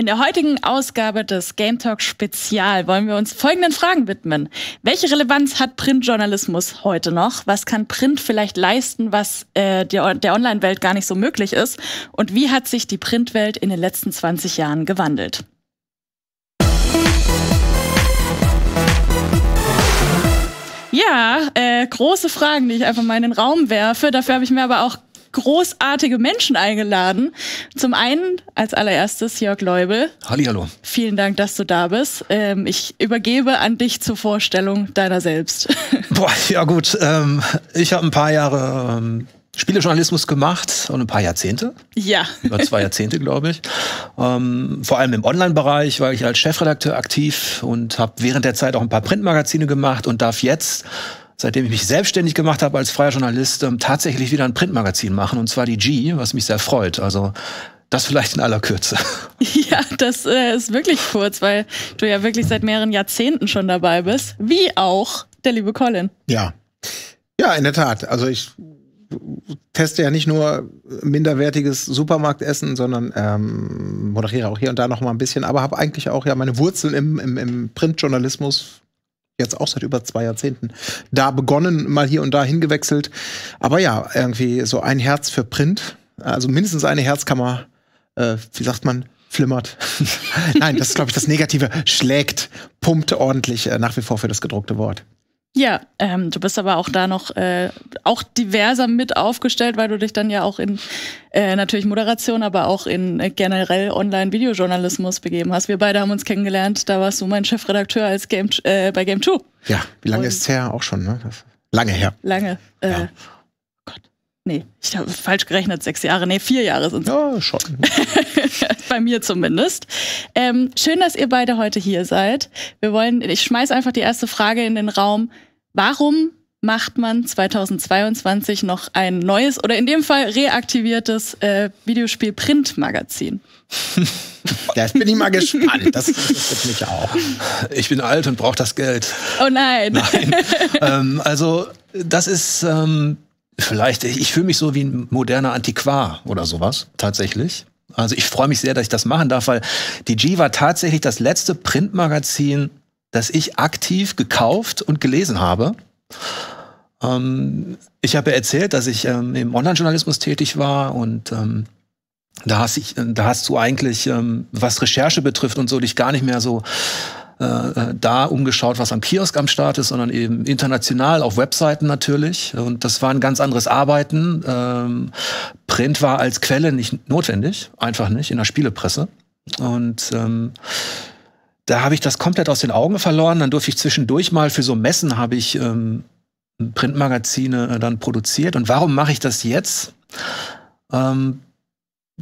In der heutigen Ausgabe des Game Talk Spezial wollen wir uns folgenden Fragen widmen. Welche Relevanz hat Printjournalismus heute noch? Was kann Print vielleicht leisten, was der Online-Welt gar nicht so möglich ist? Und wie hat sich die Printwelt in den letzten 20 Jahren gewandelt? Ja, große Fragen, die ich einfach mal in den Raum werfe. Dafür habe ich mir aber auch großartige Menschen eingeladen. Zum einen als allererstes Jörg Luibl. Hallihallo. Vielen Dank, dass du da bist. Ich übergebe an dich zur Vorstellung deiner selbst. Boah, ja gut. Ich habe ein paar Jahre Spielejournalismus gemacht und ein paar Jahrzehnte. Ja. Über 2 Jahrzehnte, glaube ich. Vor allem im Online-Bereich war ich als Chefredakteur aktiv und habe während der Zeit auch ein paar Printmagazine gemacht und darf jetzt, seitdem ich mich selbstständig gemacht habe als freier Journalist, tatsächlich wieder ein Printmagazin machen, und zwar die GEE, was mich sehr freut. Also das vielleicht in aller Kürze. Ja, das ist wirklich kurz, weil du ja wirklich seit mehreren Jahrzehnten schon dabei bist, wie auch der liebe Colin. Ja, ja, in der Tat. Also ich teste ja nicht nur minderwertiges Supermarktessen, sondern moderiere auch hier und da noch mal ein bisschen, aber habe eigentlich auch ja meine Wurzeln im Printjournalismus jetzt auch seit über 2 Jahrzehnten da begonnen, mal hier und da hingewechselt. Aber ja, irgendwie so ein Herz für Print, also mindestens eine Herzkammer, wie sagt man, flimmert. Nein, das ist, glaube ich, das Negative. Schlägt, pumpt ordentlich nach wie vor für das gedruckte Wort. Ja, du bist aber auch da noch auch diverser mit aufgestellt, weil du dich dann ja auch in natürlich Moderation, aber auch in generell Online-Videojournalismus begeben hast. Wir beide haben uns kennengelernt, da warst du mein Chefredakteur als bei Game 2. Ja, wie lange ist es her? Auch schon, ne? Lange her. Lange. Ja. Gott, nee, ich habe falsch gerechnet, 6 Jahre, nee, 4 Jahre sind es. Ja, schon. Bei mir zumindest. Schön, dass ihr beide heute hier seid. Ich schmeiß einfach die erste Frage in den Raum. Warum macht man 2022 noch ein neues oder in dem Fall reaktiviertes Videospiel-Print-Magazin? Ja, ich bin ich mal gespannt. Das interessiert mich auch. Ich bin alt und brauche das Geld. Oh nein. Nein. Also das ist vielleicht, ich fühle mich so wie ein moderner Antiquar oder sowas tatsächlich. Also ich freue mich sehr, dass ich das machen darf, weil die GEE war tatsächlich das letzte Printmagazin, das ich aktiv gekauft und gelesen habe. Ich habe ja erzählt, dass ich im Online-Journalismus tätig war und da hast du eigentlich, was Recherche betrifft und so, dich gar nicht mehr so da umgeschaut, was am Kiosk am Start ist, sondern eben international auf Webseiten natürlich. Und das war ein ganz anderes Arbeiten. Print war als Quelle nicht notwendig, einfach nicht, in der Spielepresse. Und da habe ich das komplett aus den Augen verloren. Dann durfte ich zwischendurch mal für so Messen habe ich Printmagazine dann produziert. Und warum mache ich das jetzt?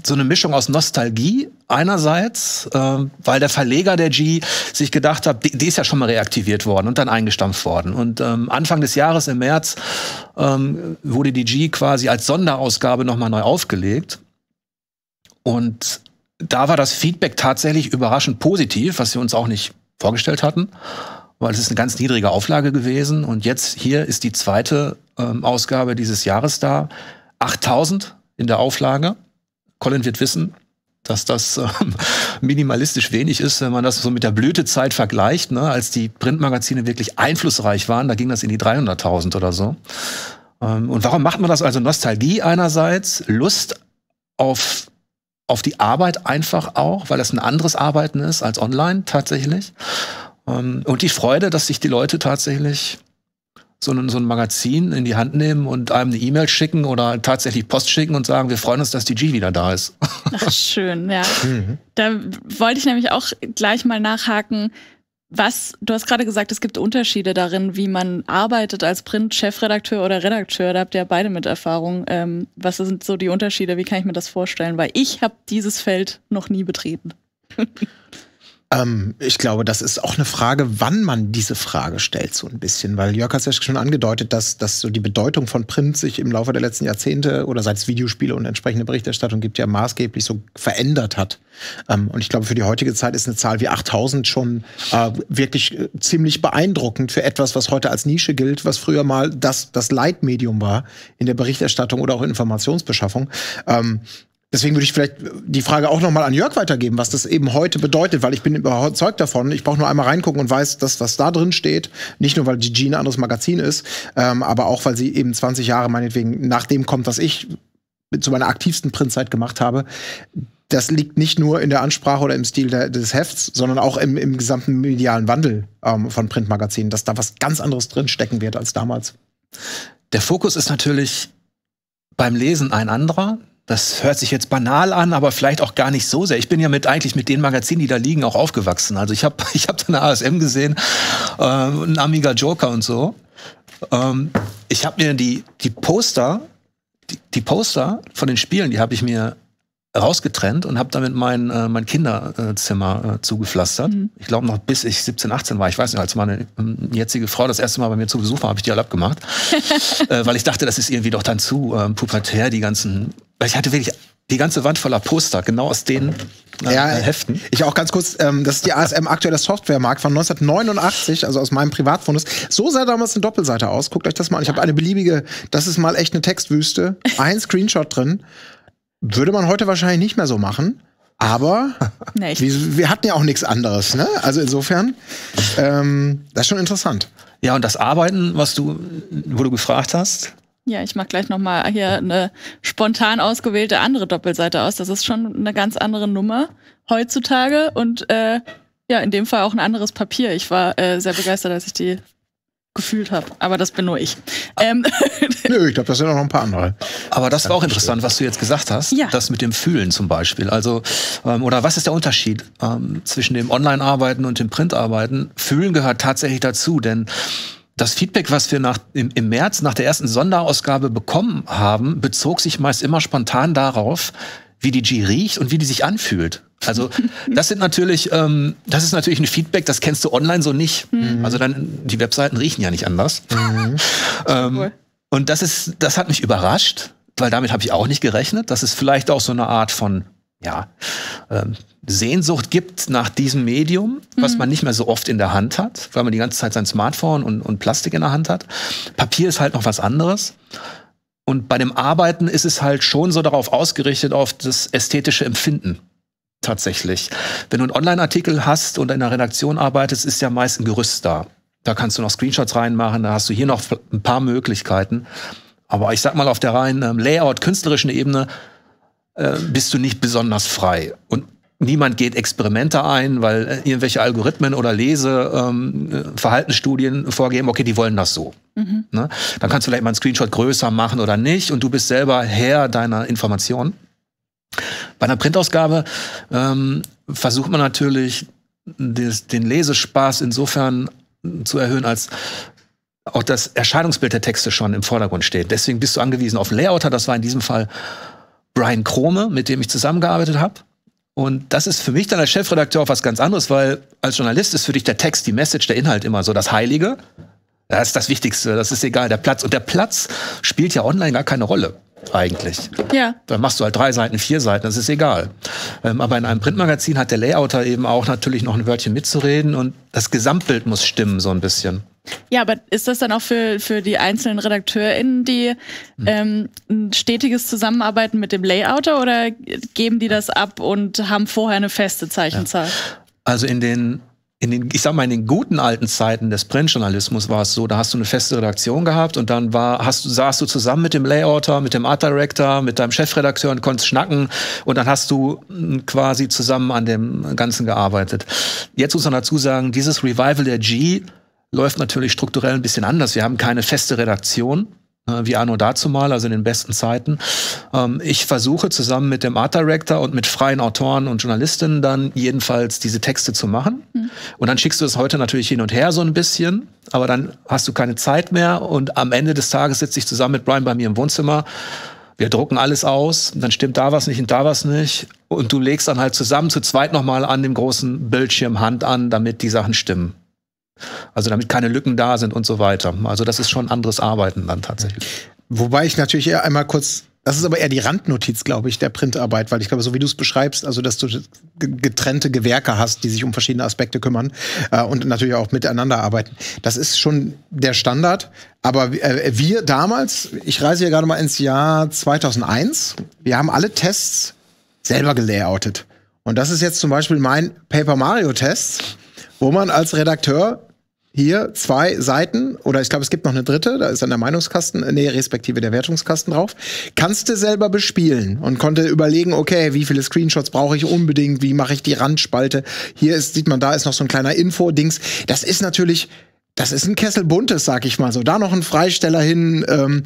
So eine Mischung aus Nostalgie einerseits, weil der Verleger der GEE sich gedacht hat, die ist ja schon mal reaktiviert worden und dann eingestampft worden. Und Anfang des Jahres, im März, wurde die GEE quasi als Sonderausgabe nochmal neu aufgelegt. Und da war das Feedback tatsächlich überraschend positiv, was wir uns auch nicht vorgestellt hatten, weil es ist eine ganz niedrige Auflage gewesen. Und jetzt hier ist die zweite Ausgabe dieses Jahres da. 8000 in der Auflage. Colin wird wissen, dass das minimalistisch wenig ist, wenn man das so mit der Blütezeit vergleicht, ne, als die Printmagazine wirklich einflussreich waren. Da ging das in die 300.000 oder so. Und warum macht man das? Also Nostalgie einerseits, Lust auf die Arbeit einfach auch, weil das ein anderes Arbeiten ist als online tatsächlich. Und die Freude, dass sich die Leute tatsächlich so ein Magazin in die Hand nehmen und einem eine E-Mail schicken oder tatsächlich Post schicken und sagen, wir freuen uns, dass die GEE wieder da ist. Ach, schön, ja. Mhm. Da wollte ich nämlich auch gleich mal nachhaken, du hast gerade gesagt, es gibt Unterschiede darin, wie man arbeitet als Print-Chefredakteur oder Redakteur. Da habt ihr ja beide mit Erfahrung. Was sind so die Unterschiede? Wie kann ich mir das vorstellen? Weil ich habe dieses Feld noch nie betreten. Ich glaube, das ist auch eine Frage, wann man diese Frage stellt, so ein bisschen. Weil Jörg hat es ja schon angedeutet, dass so die Bedeutung von Print sich im Laufe der letzten Jahrzehnte oder seit es Videospiele und entsprechende Berichterstattung gibt, ja maßgeblich so verändert hat. Und ich glaube, für die heutige Zeit ist eine Zahl wie 8000 schon wirklich ziemlich beeindruckend für etwas, was heute als Nische gilt, was früher mal das Leitmedium war in der Berichterstattung oder auch Informationsbeschaffung. Deswegen würde ich vielleicht die Frage auch nochmal an Jörg weitergeben, was das eben heute bedeutet, weil ich bin überzeugt davon, ich brauche nur einmal reingucken und weiß, dass was da drin steht, nicht nur, weil GG ein anderes Magazin ist, aber auch, weil sie eben 20 Jahre meinetwegen nach dem kommt, was ich zu meiner aktivsten Printzeit gemacht habe. Das liegt nicht nur in der Ansprache oder im Stil des Hefts, sondern auch im gesamten medialen Wandel von Printmagazinen, dass da was ganz anderes drin stecken wird als damals. Der Fokus ist natürlich beim Lesen ein anderer. Das hört sich jetzt banal an, aber vielleicht auch gar nicht so sehr. Ich bin ja eigentlich mit den Magazinen, die da liegen, auch aufgewachsen. Also ich hab da eine ASM gesehen, einen Amiga Joker und so. Ich habe mir die Poster von den Spielen, die habe ich mir rausgetrennt und habe damit mein Kinderzimmer zugepflastert. Mhm. Ich glaube noch, bis ich 17, 18 war. Ich weiß nicht, als meine jetzige Frau das erste Mal bei mir zu Besuch war, habe ich die alle abgemacht. Weil ich dachte, das ist irgendwie doch dann zu pubertär, die ganzen. Weil ich hatte wirklich die ganze Wand voller Poster, genau aus den Heften. Ich auch ganz kurz, das ist die ASM aktuelle Softwaremarkt von 1989, also aus meinem Privatfundus. So sah damals eine Doppelseite aus. Guckt euch das mal an. Ich habe eine beliebige, das ist mal echt eine Textwüste. Ein Screenshot drin. Würde man heute wahrscheinlich nicht mehr so machen, aber wir hatten ja auch nichts anderes, ne? Also insofern, das ist schon interessant. Ja, und das Arbeiten, wo du gefragt hast. Ja, ich mache gleich noch mal hier eine spontan ausgewählte andere Doppelseite aus. Das ist schon eine ganz andere Nummer heutzutage und ja, in dem Fall auch ein anderes Papier. Ich war sehr begeistert, als ich die gefühlt habe. Aber das bin nur ich. Nö, ich glaube, das sind auch noch ein paar andere. Aber das war auch interessant, was du jetzt gesagt hast. Ja. Das mit dem Fühlen zum Beispiel. Also, oder was ist der Unterschied zwischen dem Online-Arbeiten und dem Print-Arbeiten? Fühlen gehört tatsächlich dazu, denn das Feedback, was wir im März nach der ersten Sonderausgabe bekommen haben, bezog sich meist immer spontan darauf, wie die GEE riecht und wie die sich anfühlt. Also das ist natürlich ein Feedback, das kennst du online so nicht. Mhm. Also die Webseiten riechen ja nicht anders. Mhm. Und das hat mich überrascht, weil damit habe ich auch nicht gerechnet. Das ist vielleicht auch so eine Art von Sehnsucht gibt nach diesem Medium, was man nicht mehr so oft in der Hand hat, weil man die ganze Zeit sein Smartphone und Plastik in der Hand hat. Papier ist halt noch was anderes. Und bei dem Arbeiten ist es halt schon so darauf ausgerichtet, auf das ästhetische Empfinden. Tatsächlich. Wenn du einen Online-Artikel hast und in der Redaktion arbeitest, ist ja meist ein Gerüst da. Da kannst du noch Screenshots reinmachen, da hast du hier noch ein paar Möglichkeiten. Aber ich sag mal, auf der reinen Layout-künstlerischen Ebene bist du nicht besonders frei. Und niemand geht Experimente ein, weil irgendwelche Algorithmen oder Verhaltensstudien vorgeben, okay, die wollen das so. Mhm. Ne? Dann kannst du vielleicht mal einen Screenshot größer machen oder nicht und du bist selber Herr deiner Informationen. Bei einer Printausgabe versucht man natürlich, den Lesespaß insofern zu erhöhen, als auch das Erscheinungsbild der Texte schon im Vordergrund steht. Deswegen bist du angewiesen auf Layouter. Das war in diesem Fall Brian Krome, mit dem ich zusammengearbeitet habe. Und das ist für mich dann als Chefredakteur auch was ganz anderes, weil als Journalist ist für dich der Text, die Message, der Inhalt immer so das Heilige. Das ist das Wichtigste, das ist egal, der Platz. Und der Platz spielt ja online gar keine Rolle eigentlich. Ja. Dann machst du halt 3 Seiten, 4 Seiten, das ist egal. Aber in einem Printmagazin hat der Layouter eben auch natürlich noch ein Wörtchen mitzureden und das Gesamtbild muss stimmen so ein bisschen. Ja, aber ist das dann auch für die einzelnen RedakteurInnen, die ein stetiges Zusammenarbeiten mit dem Layouter oder geben die das ab und haben vorher eine feste Zeichenzahl? Ja. Also in den guten alten Zeiten des Printjournalismus war es so, da hast du eine feste Redaktion gehabt und dann saßt du zusammen mit dem Layouter, mit dem Art Director, mit deinem Chefredakteur und konntest schnacken und dann hast du quasi zusammen an dem Ganzen gearbeitet. Jetzt muss man dazu sagen, dieses Revival der GEE läuft natürlich strukturell ein bisschen anders. Wir haben keine feste Redaktion, wie anno dazumal, also in den besten Zeiten. Ich versuche zusammen mit dem Art Director und mit freien Autoren und Journalistinnen dann jedenfalls diese Texte zu machen. Mhm. Und dann schickst du es heute natürlich hin und her so ein bisschen, aber dann hast du keine Zeit mehr und am Ende des Tages sitze ich zusammen mit Brian bei mir im Wohnzimmer. Wir drucken alles aus, dann stimmt da was nicht und da was nicht. Und du legst dann halt zusammen zu zweit nochmal an dem großen Bildschirm Hand an, damit die Sachen stimmen. Also damit keine Lücken da sind und so weiter. Also das ist schon anderes Arbeiten dann tatsächlich. Wobei ich natürlich eher einmal kurz, das ist aber eher die Randnotiz, glaube ich, der Printarbeit, weil ich glaube, so wie du es beschreibst, also dass du getrennte Gewerke hast, die sich um verschiedene Aspekte kümmern und natürlich auch miteinander arbeiten. Das ist schon der Standard. Aber wir damals, ich reise ja gerade mal ins Jahr 2001, wir haben alle Tests selber gelayoutet. Und das ist jetzt zum Beispiel mein Paper Mario Test, wo man als Redakteur hier 2 Seiten, oder ich glaube, es gibt noch eine dritte, da ist dann der Meinungskasten, nee, respektive der Wertungskasten drauf, kannst du selber bespielen und konnte überlegen, okay, wie viele Screenshots brauche ich unbedingt, wie mache ich die Randspalte. Hier ist, sieht man, da ist noch so ein kleiner Info-Dings. Das ist natürlich, das ist ein Kessel Buntes, sag ich mal so. Da noch ein Freisteller hin,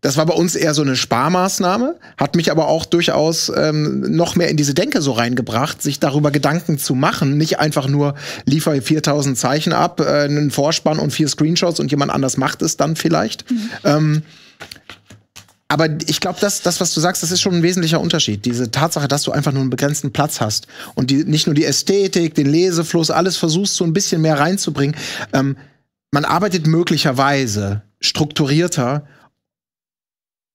das war bei uns eher so eine Sparmaßnahme, hat mich aber auch durchaus noch mehr in diese Denke so reingebracht, sich darüber Gedanken zu machen. Nicht einfach nur, liefere 4000 Zeichen ab, einen Vorspann und 4 Screenshots und jemand anders macht es dann vielleicht. Mhm. Aber ich glaube, das, was du sagst, das ist schon ein wesentlicher Unterschied. Diese Tatsache, dass du einfach nur einen begrenzten Platz hast und nicht nur die Ästhetik, den Lesefluss, alles versuchst, so ein bisschen mehr reinzubringen. Man arbeitet möglicherweise strukturierter,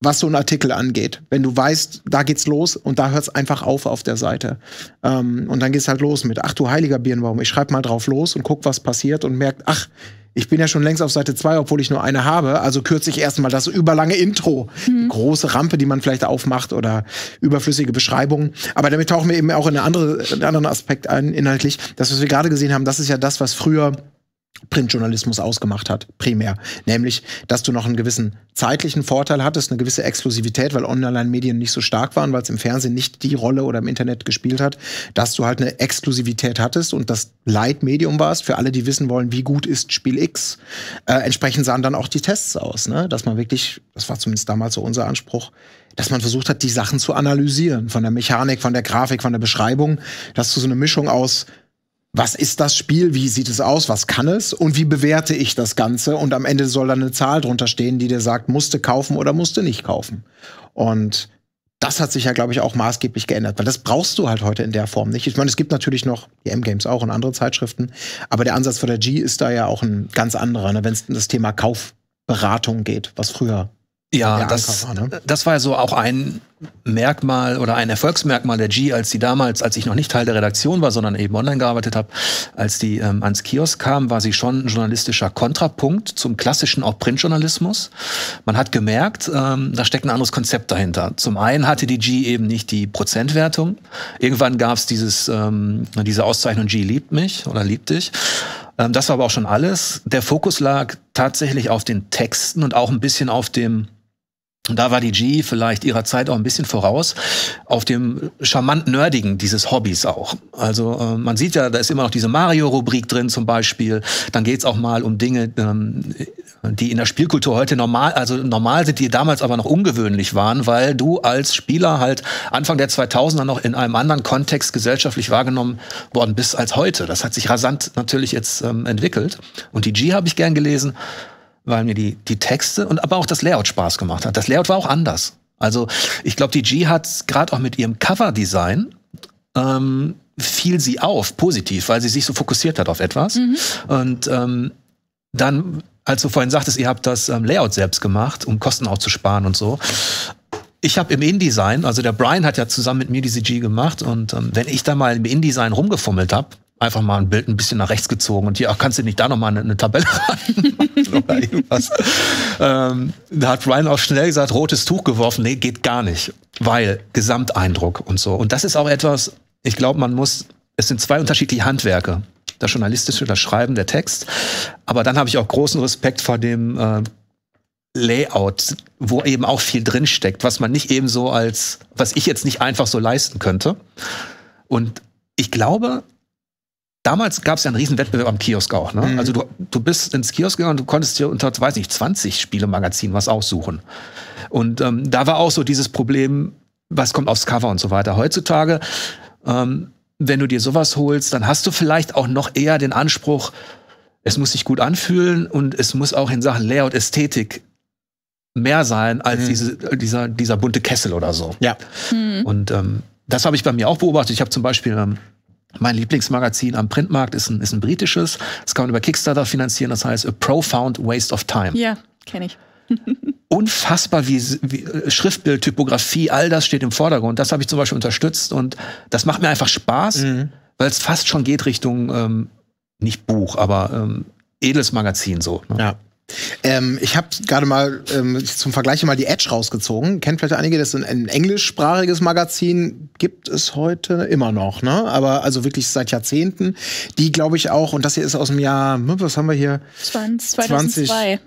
was so ein Artikel angeht. Wenn du weißt, da geht's los und da hört's einfach auf der Seite. Und dann geht's halt los mit, ach du heiliger Birnbaum, ich schreib mal drauf los und guck, was passiert und merkt, ach, ich bin ja schon längst auf Seite 2, obwohl ich nur eine habe, also kürze ich erstmal das überlange Intro. Mhm. Große Rampe, die man vielleicht aufmacht oder überflüssige Beschreibungen. Aber damit tauchen wir eben auch in einen anderen Aspekt ein, inhaltlich. Das, was wir gerade gesehen haben, das ist ja das, was früher Printjournalismus ausgemacht hat, primär. Nämlich, dass du noch einen gewissen zeitlichen Vorteil hattest, eine gewisse Exklusivität, weil Online-Medien nicht so stark waren, weil es im Fernsehen nicht die Rolle oder im Internet gespielt hat, dass du halt eine Exklusivität hattest und das Leitmedium warst, für alle, die wissen wollen, wie gut ist Spiel X. Entsprechend sahen dann auch die Tests aus, ne? Dass man wirklich, das war zumindest damals so unser Anspruch, dass man versucht hat, die Sachen zu analysieren. Von der Mechanik, von der Grafik, von der Beschreibung, dass du so eine Mischung aus was ist das Spiel, wie sieht es aus, was kann es und wie bewerte ich das Ganze? Und am Ende soll dann eine Zahl drunter stehen, die dir sagt, musste kaufen oder musste nicht kaufen. Und das hat sich ja, glaube ich, auch maßgeblich geändert, weil das brauchst du halt heute in der Form nicht. Ich meine, es gibt natürlich noch die M-Games auch und andere Zeitschriften, aber der Ansatz von der GEE ist da ja auch ein ganz anderer, ne? Wenn es um das Thema Kaufberatung geht, was früher ja, das war ja so auch ein Merkmal oder ein Erfolgsmerkmal der GEE, als die damals, als ich noch nicht Teil der Redaktion war, sondern eben online gearbeitet habe, als die ans Kiosk kam, war sie schon ein journalistischer Kontrapunkt zum klassischen auch Printjournalismus. Man hat gemerkt, da steckt ein anderes Konzept dahinter. Zum einen hatte die GEE eben nicht die Prozentwertung. Irgendwann gab es diese Auszeichnung GEE liebt mich oder liebt dich. Das war aber auch schon alles. Der Fokus lag tatsächlich auf den Texten und auch ein bisschen auf dem, und da war die GEE vielleicht ihrer Zeit auch ein bisschen voraus, auf dem charmant Nerdigen dieses Hobbys auch. Also man sieht ja, da ist immer noch diese Mario-Rubrik drin zum Beispiel. Dann geht's auch mal um Dinge, die in der Spielkultur heute normal sind, die damals aber noch ungewöhnlich waren, weil du als Spieler halt Anfang der 2000er noch in einem anderen Kontext gesellschaftlich wahrgenommen worden bist als heute. Das hat sich rasant natürlich jetzt entwickelt. Und die GEE habe ich gern gelesen, weil mir die Texte und aber auch das Layout Spaß gemacht hat. Das Layout war auch anders. Also ich glaube, die GEE hat gerade auch mit ihrem Cover-Design fiel sie auf, positiv, weil sie sich so fokussiert hat auf etwas. Mhm. Und dann, als du vorhin sagtest, ihr habt das Layout selbst gemacht, um Kosten auch zu sparen und so. Ich habe im InDesign, also der Brian hat ja zusammen mit mir diese GEE gemacht und wenn ich da mal im InDesign rumgefummelt habe, einfach mal ein Bild ein bisschen nach rechts gezogen und hier, ach, kannst du nicht da nochmal eine Tabelle reinmachen oder irgendwas. Da hat Brian auch schnell gesagt, rotes Tuch geworfen, nee, geht gar nicht, weil Gesamteindruck und so. Und das ist auch etwas, ich glaube, es sind 2 unterschiedliche Handwerke. Das Journalistische, das Schreiben, der Text. Aber dann habe ich auch großen Respekt vor dem Layout, wo eben auch viel drinsteckt, was man nicht eben so was ich jetzt nicht einfach so leisten könnte. Und ich glaube, damals gab es ja einen riesen Wettbewerb am Kiosk auch. Ne? Mhm. Also du bist ins Kiosk gegangen und du konntest dir unter, weiß nicht, 20 Spielemagazinen was aussuchen. Und da war auch so dieses Problem, was kommt aufs Cover und so weiter. Heutzutage, wenn du dir sowas holst, dann hast du vielleicht auch noch eher den Anspruch, es muss sich gut anfühlen und es muss auch in Sachen Layout, Ästhetik mehr sein als dieser bunte Kessel oder so. Ja. Mhm. Und das habe ich bei mir auch beobachtet. Ich habe zum Beispiel mein Lieblingsmagazin am Printmarkt ist ein britisches. Das kann man über Kickstarter finanzieren. Das heißt, a profound waste of time. Ja, kenne ich. Unfassbar, wie Schriftbild, Typografie, all das steht im Vordergrund. Das habe ich zum Beispiel unterstützt. Und das macht mir einfach Spaß, weil es fast schon geht Richtung, nicht Buch, aber edles Magazin so. Ne? Ja. Ich habe gerade mal zum Vergleich mal die Edge rausgezogen. Kennt vielleicht einige, das ist ein englischsprachiges Magazin, gibt es heute immer noch, ne? Aber also wirklich seit Jahrzehnten. Die, glaube ich, auch, und das hier ist aus dem Jahr, was haben wir hier? 2002.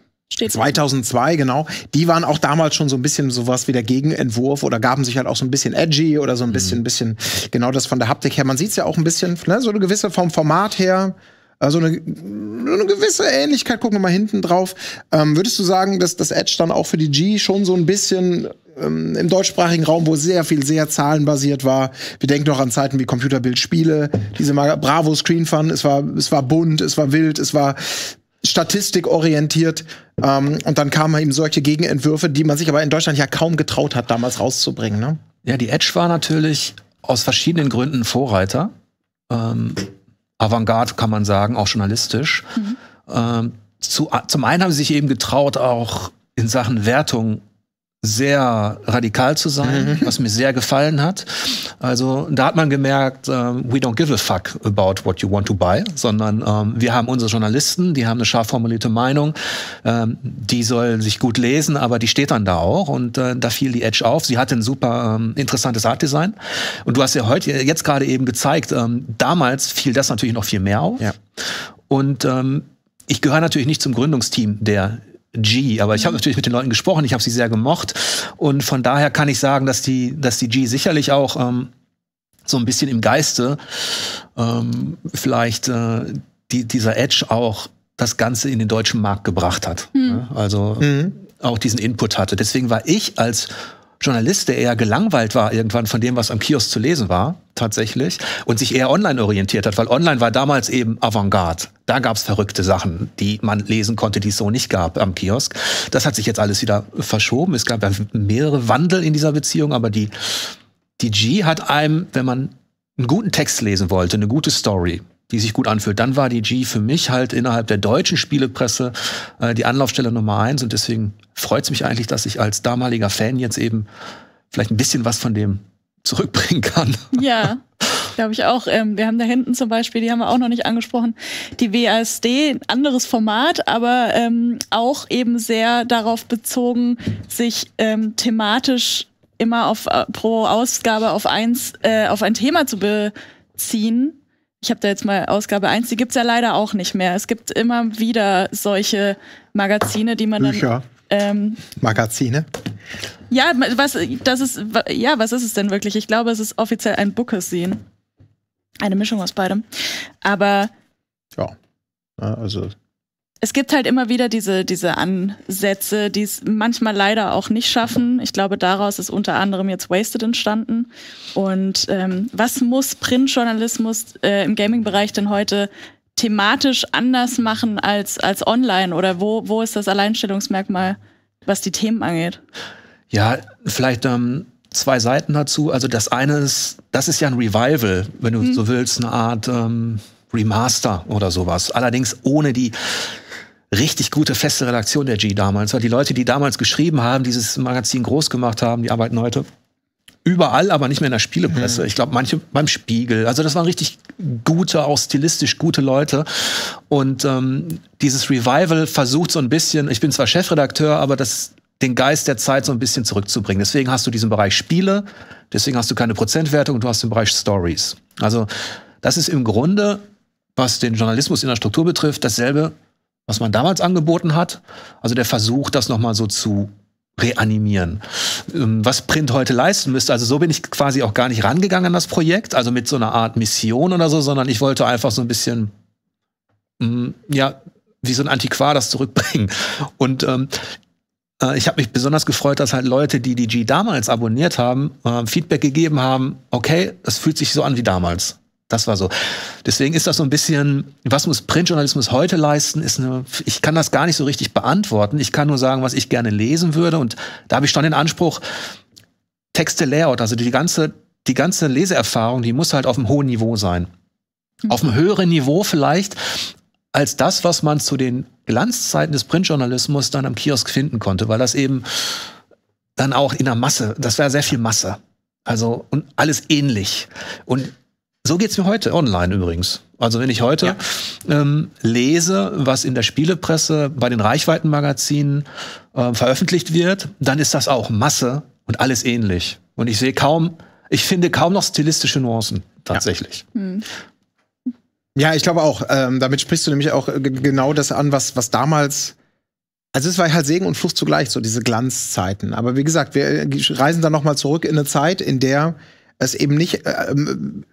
2002, genau. Die waren auch damals schon so ein bisschen sowas wie der Gegenentwurf oder gaben sich halt auch so ein bisschen edgy oder so ein bisschen, genau das von der Haptik her. Man sieht es ja auch ein bisschen, ne, so eine gewisse vom Format her, also eine gewisse Ähnlichkeit, gucken wir mal hinten drauf. Würdest du sagen, dass das Edge dann auch für die G schon so ein bisschen im deutschsprachigen Raum, wo sehr viel sehr zahlenbasiert war, wir denken noch an Zeiten wie Computerbildspiele, diese Bravo Screen Fun, es war bunt, es war wild, es war statistikorientiert. Und dann kamen eben solche Gegenentwürfe, die man sich aber in Deutschland ja kaum getraut hat, damals rauszubringen. Ne? Ja, die Edge war natürlich aus verschiedenen Gründen Vorreiter. Avantgarde kann man sagen, auch journalistisch. Zum einen haben sie sich eben getraut, auch in Sachen Wertung sehr radikal zu sein, was mir sehr gefallen hat. Also da hat man gemerkt, we don't give a fuck about what you want to buy, sondern wir haben unsere Journalisten, die haben eine scharf formulierte Meinung, die sollen sich gut lesen, aber die steht dann da auch und da fiel die Edge auf. Sie hatte ein super interessantes Artdesign und du hast ja heute jetzt gerade eben gezeigt, damals fiel das natürlich noch viel mehr auf. Ja. Und ich gehöre natürlich nicht zum Gründungsteam der G, aber ich habe natürlich mit den Leuten gesprochen, ich habe sie sehr gemocht und von daher kann ich sagen, dass die G sicherlich auch so ein bisschen im Geiste vielleicht dieser Edge auch das Ganze in den deutschen Markt gebracht hat. Ne? Also auch diesen Input hatte. Deswegen war ich als Journalist, der eher gelangweilt war irgendwann von dem, was am Kiosk zu lesen war, tatsächlich, und sich eher online orientiert hat, weil online war damals eben Avantgarde. Da gab es verrückte Sachen, die man lesen konnte, die es so nicht gab am Kiosk. Das hat sich jetzt alles wieder verschoben. Es gab ja mehrere Wandel in dieser Beziehung, aber die G hat einem, wenn man einen guten Text lesen wollte, eine gute Story, die sich gut anfühlt, dann war die G für mich halt innerhalb der deutschen Spielepresse die Anlaufstelle Nummer 1 und deswegen freut es mich eigentlich, dass ich als damaliger Fan jetzt eben vielleicht ein bisschen was von dem zurückbringen kann. Ja, glaube ich auch. Wir haben da hinten zum Beispiel, die haben wir auch noch nicht angesprochen, die WASD, anderes Format, aber auch eben sehr darauf bezogen, sich thematisch immer pro Ausgabe auf ein Thema zu beziehen. Ich habe da jetzt mal Ausgabe 1, die gibt es ja leider auch nicht mehr. Es gibt immer wieder solche Magazine, die man Bücher. Dann Magazine? Ja, was ist es denn wirklich? Ich glaube, es ist offiziell ein Bookazin. Eine Mischung aus beidem. Aber ja, also es gibt halt immer wieder diese Ansätze, die es manchmal leider auch nicht schaffen. Ich glaube, daraus ist unter anderem jetzt Wasted entstanden. Und was muss Printjournalismus im Gaming-Bereich denn heute thematisch anders machen als online? Oder wo ist das Alleinstellungsmerkmal, was die Themen angeht? Ja, vielleicht zwei Seiten dazu. Also das eine ist, das ist ja ein Revival, wenn du so willst, eine Art Remaster oder sowas. Allerdings ohne die richtig gute, feste Redaktion der G damals. Die Leute, die damals geschrieben haben, dieses Magazin groß gemacht haben, die arbeiten heute überall, aber nicht mehr in der Spielepresse. Ich glaube, manche beim Spiegel. Also das waren richtig gute, auch stilistisch gute Leute. Und dieses Revival versucht so ein bisschen, ich bin zwar Chefredakteur, aber den Geist der Zeit so ein bisschen zurückzubringen. Deswegen hast du diesen Bereich Spiele, deswegen hast du keine Prozentwertung und du hast den Bereich Stories. Also das ist im Grunde, was den Journalismus in der Struktur betrifft, dasselbe, was man damals angeboten hat. Also der Versuch, das nochmal so zu reanimieren. Was Print heute leisten müsste, also so bin ich quasi auch gar nicht rangegangen an das Projekt, also mit so einer Art Mission oder so, sondern ich wollte einfach so ein bisschen, ja, wie so ein Antiquar das zurückbringen. Und ich habe mich besonders gefreut, dass halt Leute, die die G damals abonniert haben, Feedback gegeben haben, okay, das fühlt sich so an wie damals. Das war so. Deswegen ist das so ein bisschen, was muss Printjournalismus heute leisten, ist ich kann das gar nicht so richtig beantworten. Ich kann nur sagen, was ich gerne lesen würde. Und da habe ich schon den Anspruch, Texte, Layout, also die ganze Leseerfahrung, die muss halt auf einem hohen Niveau sein. Auf einem höheren Niveau vielleicht, als das, was man zu den Glanzzeiten des Printjournalismus dann am Kiosk finden konnte. Weil das eben dann auch in der Masse, das war sehr viel Masse. Also, und alles ähnlich. Und So geht's mir heute online übrigens. Also wenn ich heute lese, was in der Spielepresse bei den Reichweitenmagazinen veröffentlicht wird, dann ist das auch Masse und alles ähnlich. Und ich sehe kaum, ich finde kaum noch stilistische Nuancen tatsächlich. Ja. Hm. Ja, ich glaube auch. Damit sprichst du nämlich auch genau das an, was damals. Also es war halt Segen und Fluch zugleich, so diese Glanzzeiten. Aber wie gesagt, wir reisen dann noch mal zurück in eine Zeit, in der es eben nicht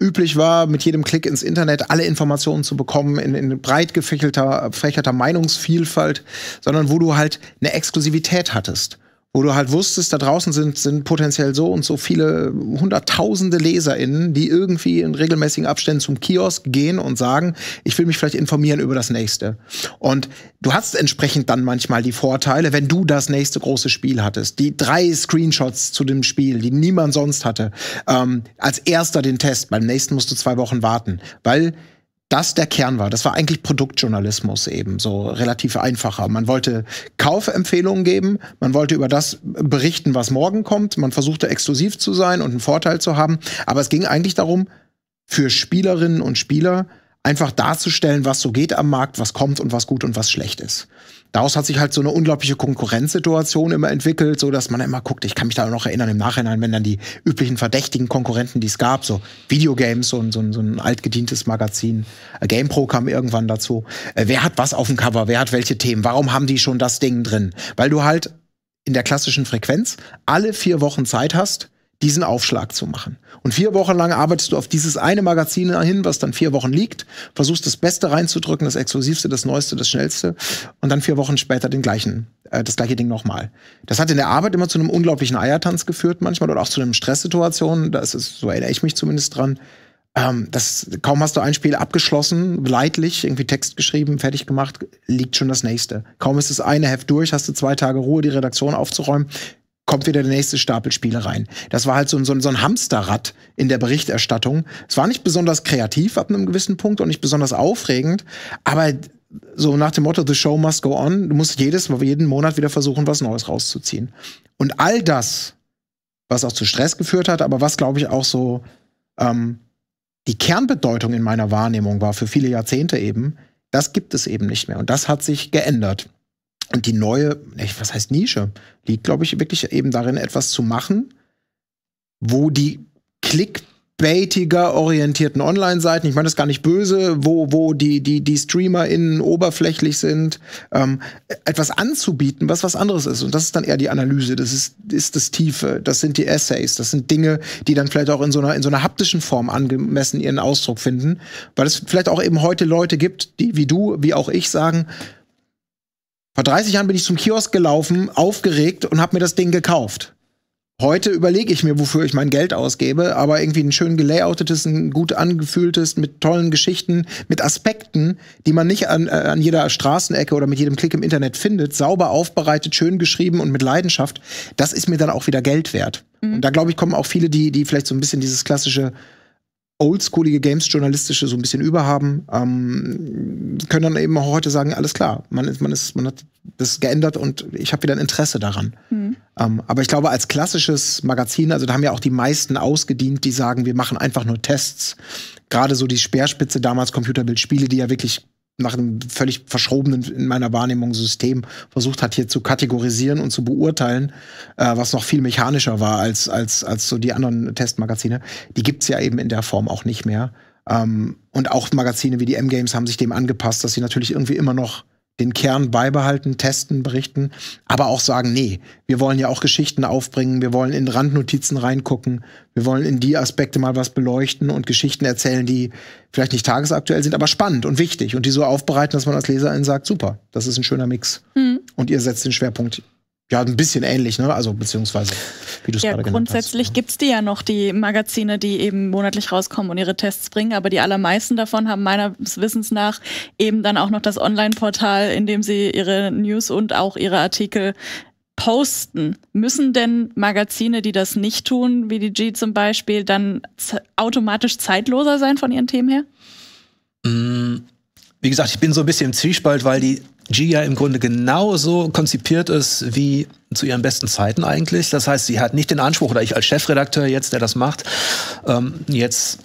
üblich war, mit jedem Klick ins Internet alle Informationen zu bekommen, in breit gefächerter Meinungsvielfalt, sondern wo du halt eine Exklusivität hattest. Wo du halt wusstest, da draußen sind potenziell so und so viele hunderttausende LeserInnen, die irgendwie in regelmäßigen Abständen zum Kiosk gehen und sagen, ich will mich vielleicht informieren über das Nächste. Und du hast entsprechend dann manchmal die Vorteile, wenn du das nächste große Spiel hattest, die 3 Screenshots zu dem Spiel, die niemand sonst hatte, als erster den Test, beim nächsten musst du 2 Wochen warten, weil das der Kern war. Das war eigentlich Produktjournalismus eben, so relativ einfacher. Man wollte Kaufempfehlungen geben, man wollte über das berichten, was morgen kommt. Man versuchte exklusiv zu sein und einen Vorteil zu haben. Aber es ging eigentlich darum, für Spielerinnen und Spieler einfach darzustellen, was so geht am Markt, was kommt und was gut und was schlecht ist. Daraus hat sich halt so eine unglaubliche Konkurrenzsituation immer entwickelt, so dass man immer guckt, ich kann mich da noch erinnern im Nachhinein, wenn dann die üblichen verdächtigen Konkurrenten, die es gab, so Videogames, so ein altgedientes Magazin, GamePro kam irgendwann dazu. Wer hat was auf dem Cover? Wer hat welche Themen? Warum haben die schon das Ding drin? Weil du halt in der klassischen Frequenz alle 4 Wochen Zeit hast, diesen Aufschlag zu machen. Und 4 Wochen lang arbeitest du auf dieses eine Magazin hin, was dann 4 Wochen liegt, versuchst das Beste reinzudrücken, das Exklusivste, das Neueste, das Schnellste und dann 4 Wochen später das gleiche Ding nochmal. Das hat in der Arbeit immer zu einem unglaublichen Eiertanz geführt manchmal oder auch zu einer Stresssituation, so erinnere ich mich zumindest dran. Kaum hast du ein Spiel abgeschlossen, leidlich, irgendwie Text geschrieben, fertig gemacht, liegt schon das nächste. Kaum ist das eine Heft durch, hast du 2 Tage Ruhe, die Redaktion aufzuräumen, kommt wieder der nächste Stapel Spiele rein. Das war halt so ein Hamsterrad in der Berichterstattung. Es war nicht besonders kreativ ab einem gewissen Punkt und nicht besonders aufregend, aber so nach dem Motto, the show must go on, du musst jeden Monat wieder versuchen, was Neues rauszuziehen. Und all das, was auch zu Stress geführt hat, aber was, glaube ich, auch so die Kernbedeutung in meiner Wahrnehmung war, für viele Jahrzehnte eben, das gibt es eben nicht mehr. Und das hat sich geändert. Und die neue, was heißt Nische, liegt, glaube ich, wirklich eben darin, etwas zu machen, wo die clickbaitiger orientierten Online-Seiten, ich meine das gar nicht böse, wo die StreamerInnen oberflächlich sind, etwas anzubieten, was anderes ist. Und das ist dann eher die Analyse, das ist das Tiefe, das sind die Essays, das sind Dinge, die dann vielleicht auch in so einer haptischen Form angemessen ihren Ausdruck finden, weil es vielleicht auch eben heute Leute gibt, die wie du, wie auch ich sagen, vor 30 Jahren bin ich zum Kiosk gelaufen, aufgeregt und habe mir das Ding gekauft. Heute überlege ich mir, wofür ich mein Geld ausgebe, aber irgendwie ein schön gelayoutetes, ein gut angefühltes, mit tollen Geschichten, mit Aspekten, die man nicht an jeder Straßenecke oder mit jedem Klick im Internet findet, sauber aufbereitet, schön geschrieben und mit Leidenschaft, das ist mir dann auch wieder Geld wert. Mhm. Und da, glaube ich, kommen auch viele, die vielleicht so ein bisschen dieses klassische oldschoolige Games-Journalistische so ein bisschen überhaben, können dann eben auch heute sagen, alles klar, man hat das geändert und ich habe wieder ein Interesse daran. Mhm. Aber ich glaube, als klassisches Magazin, also da haben ja auch die meisten ausgedient, die sagen, wir machen einfach nur Tests. Gerade so die Speerspitze damals Computerbildspiele, die ja wirklich nach einem völlig verschrobenen, in meiner Wahrnehmung, System versucht hat, hier zu kategorisieren und zu beurteilen, was noch viel mechanischer war als so die anderen Testmagazine. Die gibt's ja eben in der Form auch nicht mehr. Und auch Magazine wie die M-Games haben sich dem angepasst, dass sie natürlich irgendwie immer noch den Kern beibehalten, testen, berichten, aber auch sagen, nee, wir wollen ja auch Geschichten aufbringen, wir wollen in Randnotizen reingucken, wir wollen in die Aspekte mal was beleuchten und Geschichten erzählen, die vielleicht nicht tagesaktuell sind, aber spannend und wichtig und die so aufbereiten, dass man als Leserin sagt, super, das ist ein schöner Mix. Mhm. Und ihr setzt den Schwerpunkt ja ein bisschen ähnlich, ne? Also beziehungsweise, wie du es gerade genannt hast. Grundsätzlich gibt's die ja noch, die Magazine, die eben monatlich rauskommen und ihre Tests bringen, aber die allermeisten davon haben meines Wissens nach eben dann auch noch das Online-Portal, in dem sie ihre News und auch ihre Artikel posten. Müssen denn Magazine, die das nicht tun, wie die G zum Beispiel, dann automatisch zeitloser sein von ihren Themen her? Wie gesagt, ich bin so ein bisschen im Zwiespalt, weil die GEE im Grunde genauso konzipiert ist wie zu ihren besten Zeiten eigentlich. Das heißt, sie hat nicht den Anspruch, oder ich als Chefredakteur jetzt, der das macht, jetzt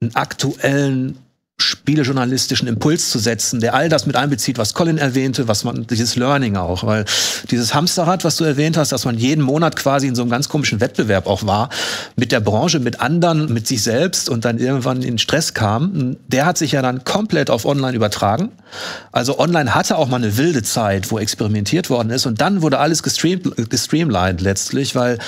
einen aktuellen spielejournalistischen Impuls zu setzen, der all das mit einbezieht, was Colin erwähnte, was man, dieses Learning auch, weil dieses Hamsterrad, was du erwähnt hast, dass man jeden Monat quasi in so einem ganz komischen Wettbewerb auch war, mit der Branche, mit anderen, mit sich selbst und dann irgendwann in Stress kam, der hat sich ja dann komplett auf online übertragen. Also online hatte auch mal eine wilde Zeit, wo experimentiert worden ist und dann wurde alles gestreamlined letztlich, weil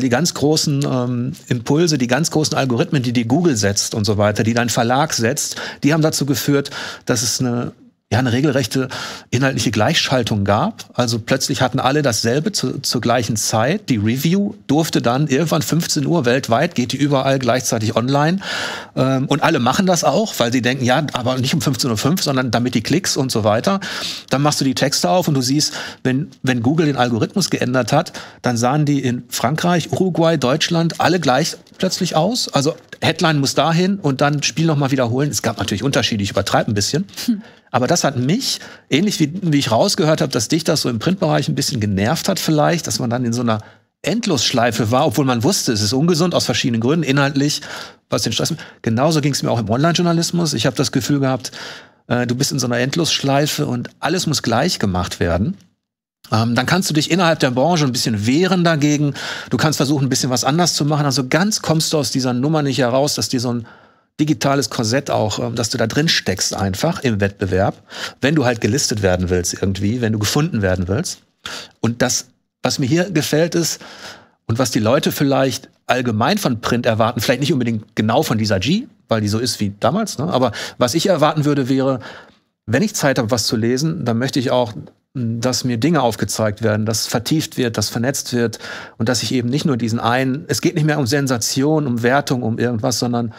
die ganz großen Impulse, die ganz großen Algorithmen, die Google setzt und so weiter, die dein Verlag setzt, die haben dazu geführt, dass es eine regelrechte inhaltliche Gleichschaltung gab. Also plötzlich hatten alle dasselbe zur gleichen Zeit. Die Review durfte dann irgendwann 15 Uhr weltweit, geht die überall gleichzeitig online. Und alle machen das auch, weil sie denken, ja, aber nicht um 15.05 Uhr, sondern damit die Klicks und so weiter. Dann machst du die Texte auf und du siehst, wenn Google den Algorithmus geändert hat, dann sahen die in Frankreich, Uruguay, Deutschland alle gleich plötzlich aus. Also Headline muss dahin und dann Spiel nochmal wiederholen. Es gab natürlich Unterschiede, ich übertreibe ein bisschen. Aber das hat mich, ähnlich wie ich rausgehört habe, dass dich das so im Printbereich ein bisschen genervt hat vielleicht, dass man dann in so einer Endlosschleife war, obwohl man wusste, es ist ungesund aus verschiedenen Gründen, inhaltlich, was den Stress. Genauso ging es mir auch im Online-Journalismus. Ich habe das Gefühl gehabt, du bist in so einer Endlosschleife und alles muss gleich gemacht werden. Dann kannst du dich innerhalb der Branche ein bisschen wehren dagegen. Du kannst versuchen, ein bisschen was anders zu machen. Also ganz kommst du aus dieser Nummer nicht heraus, dass dir so ein digitales Korsett auch, dass du da drin steckst einfach im Wettbewerb, wenn du halt gelistet werden willst irgendwie, wenn du gefunden werden willst. Und das, was mir hier gefällt ist und was die Leute vielleicht allgemein von Print erwarten, vielleicht nicht unbedingt genau von Lisa G, weil die so ist wie damals, ne? Aber was ich erwarten würde, wäre, wenn ich Zeit habe, was zu lesen, dann möchte ich auch, dass mir Dinge aufgezeigt werden, dass vertieft wird, dass vernetzt wird und dass ich eben nicht nur es geht nicht mehr um Sensation, um Wertung, um irgendwas, sondern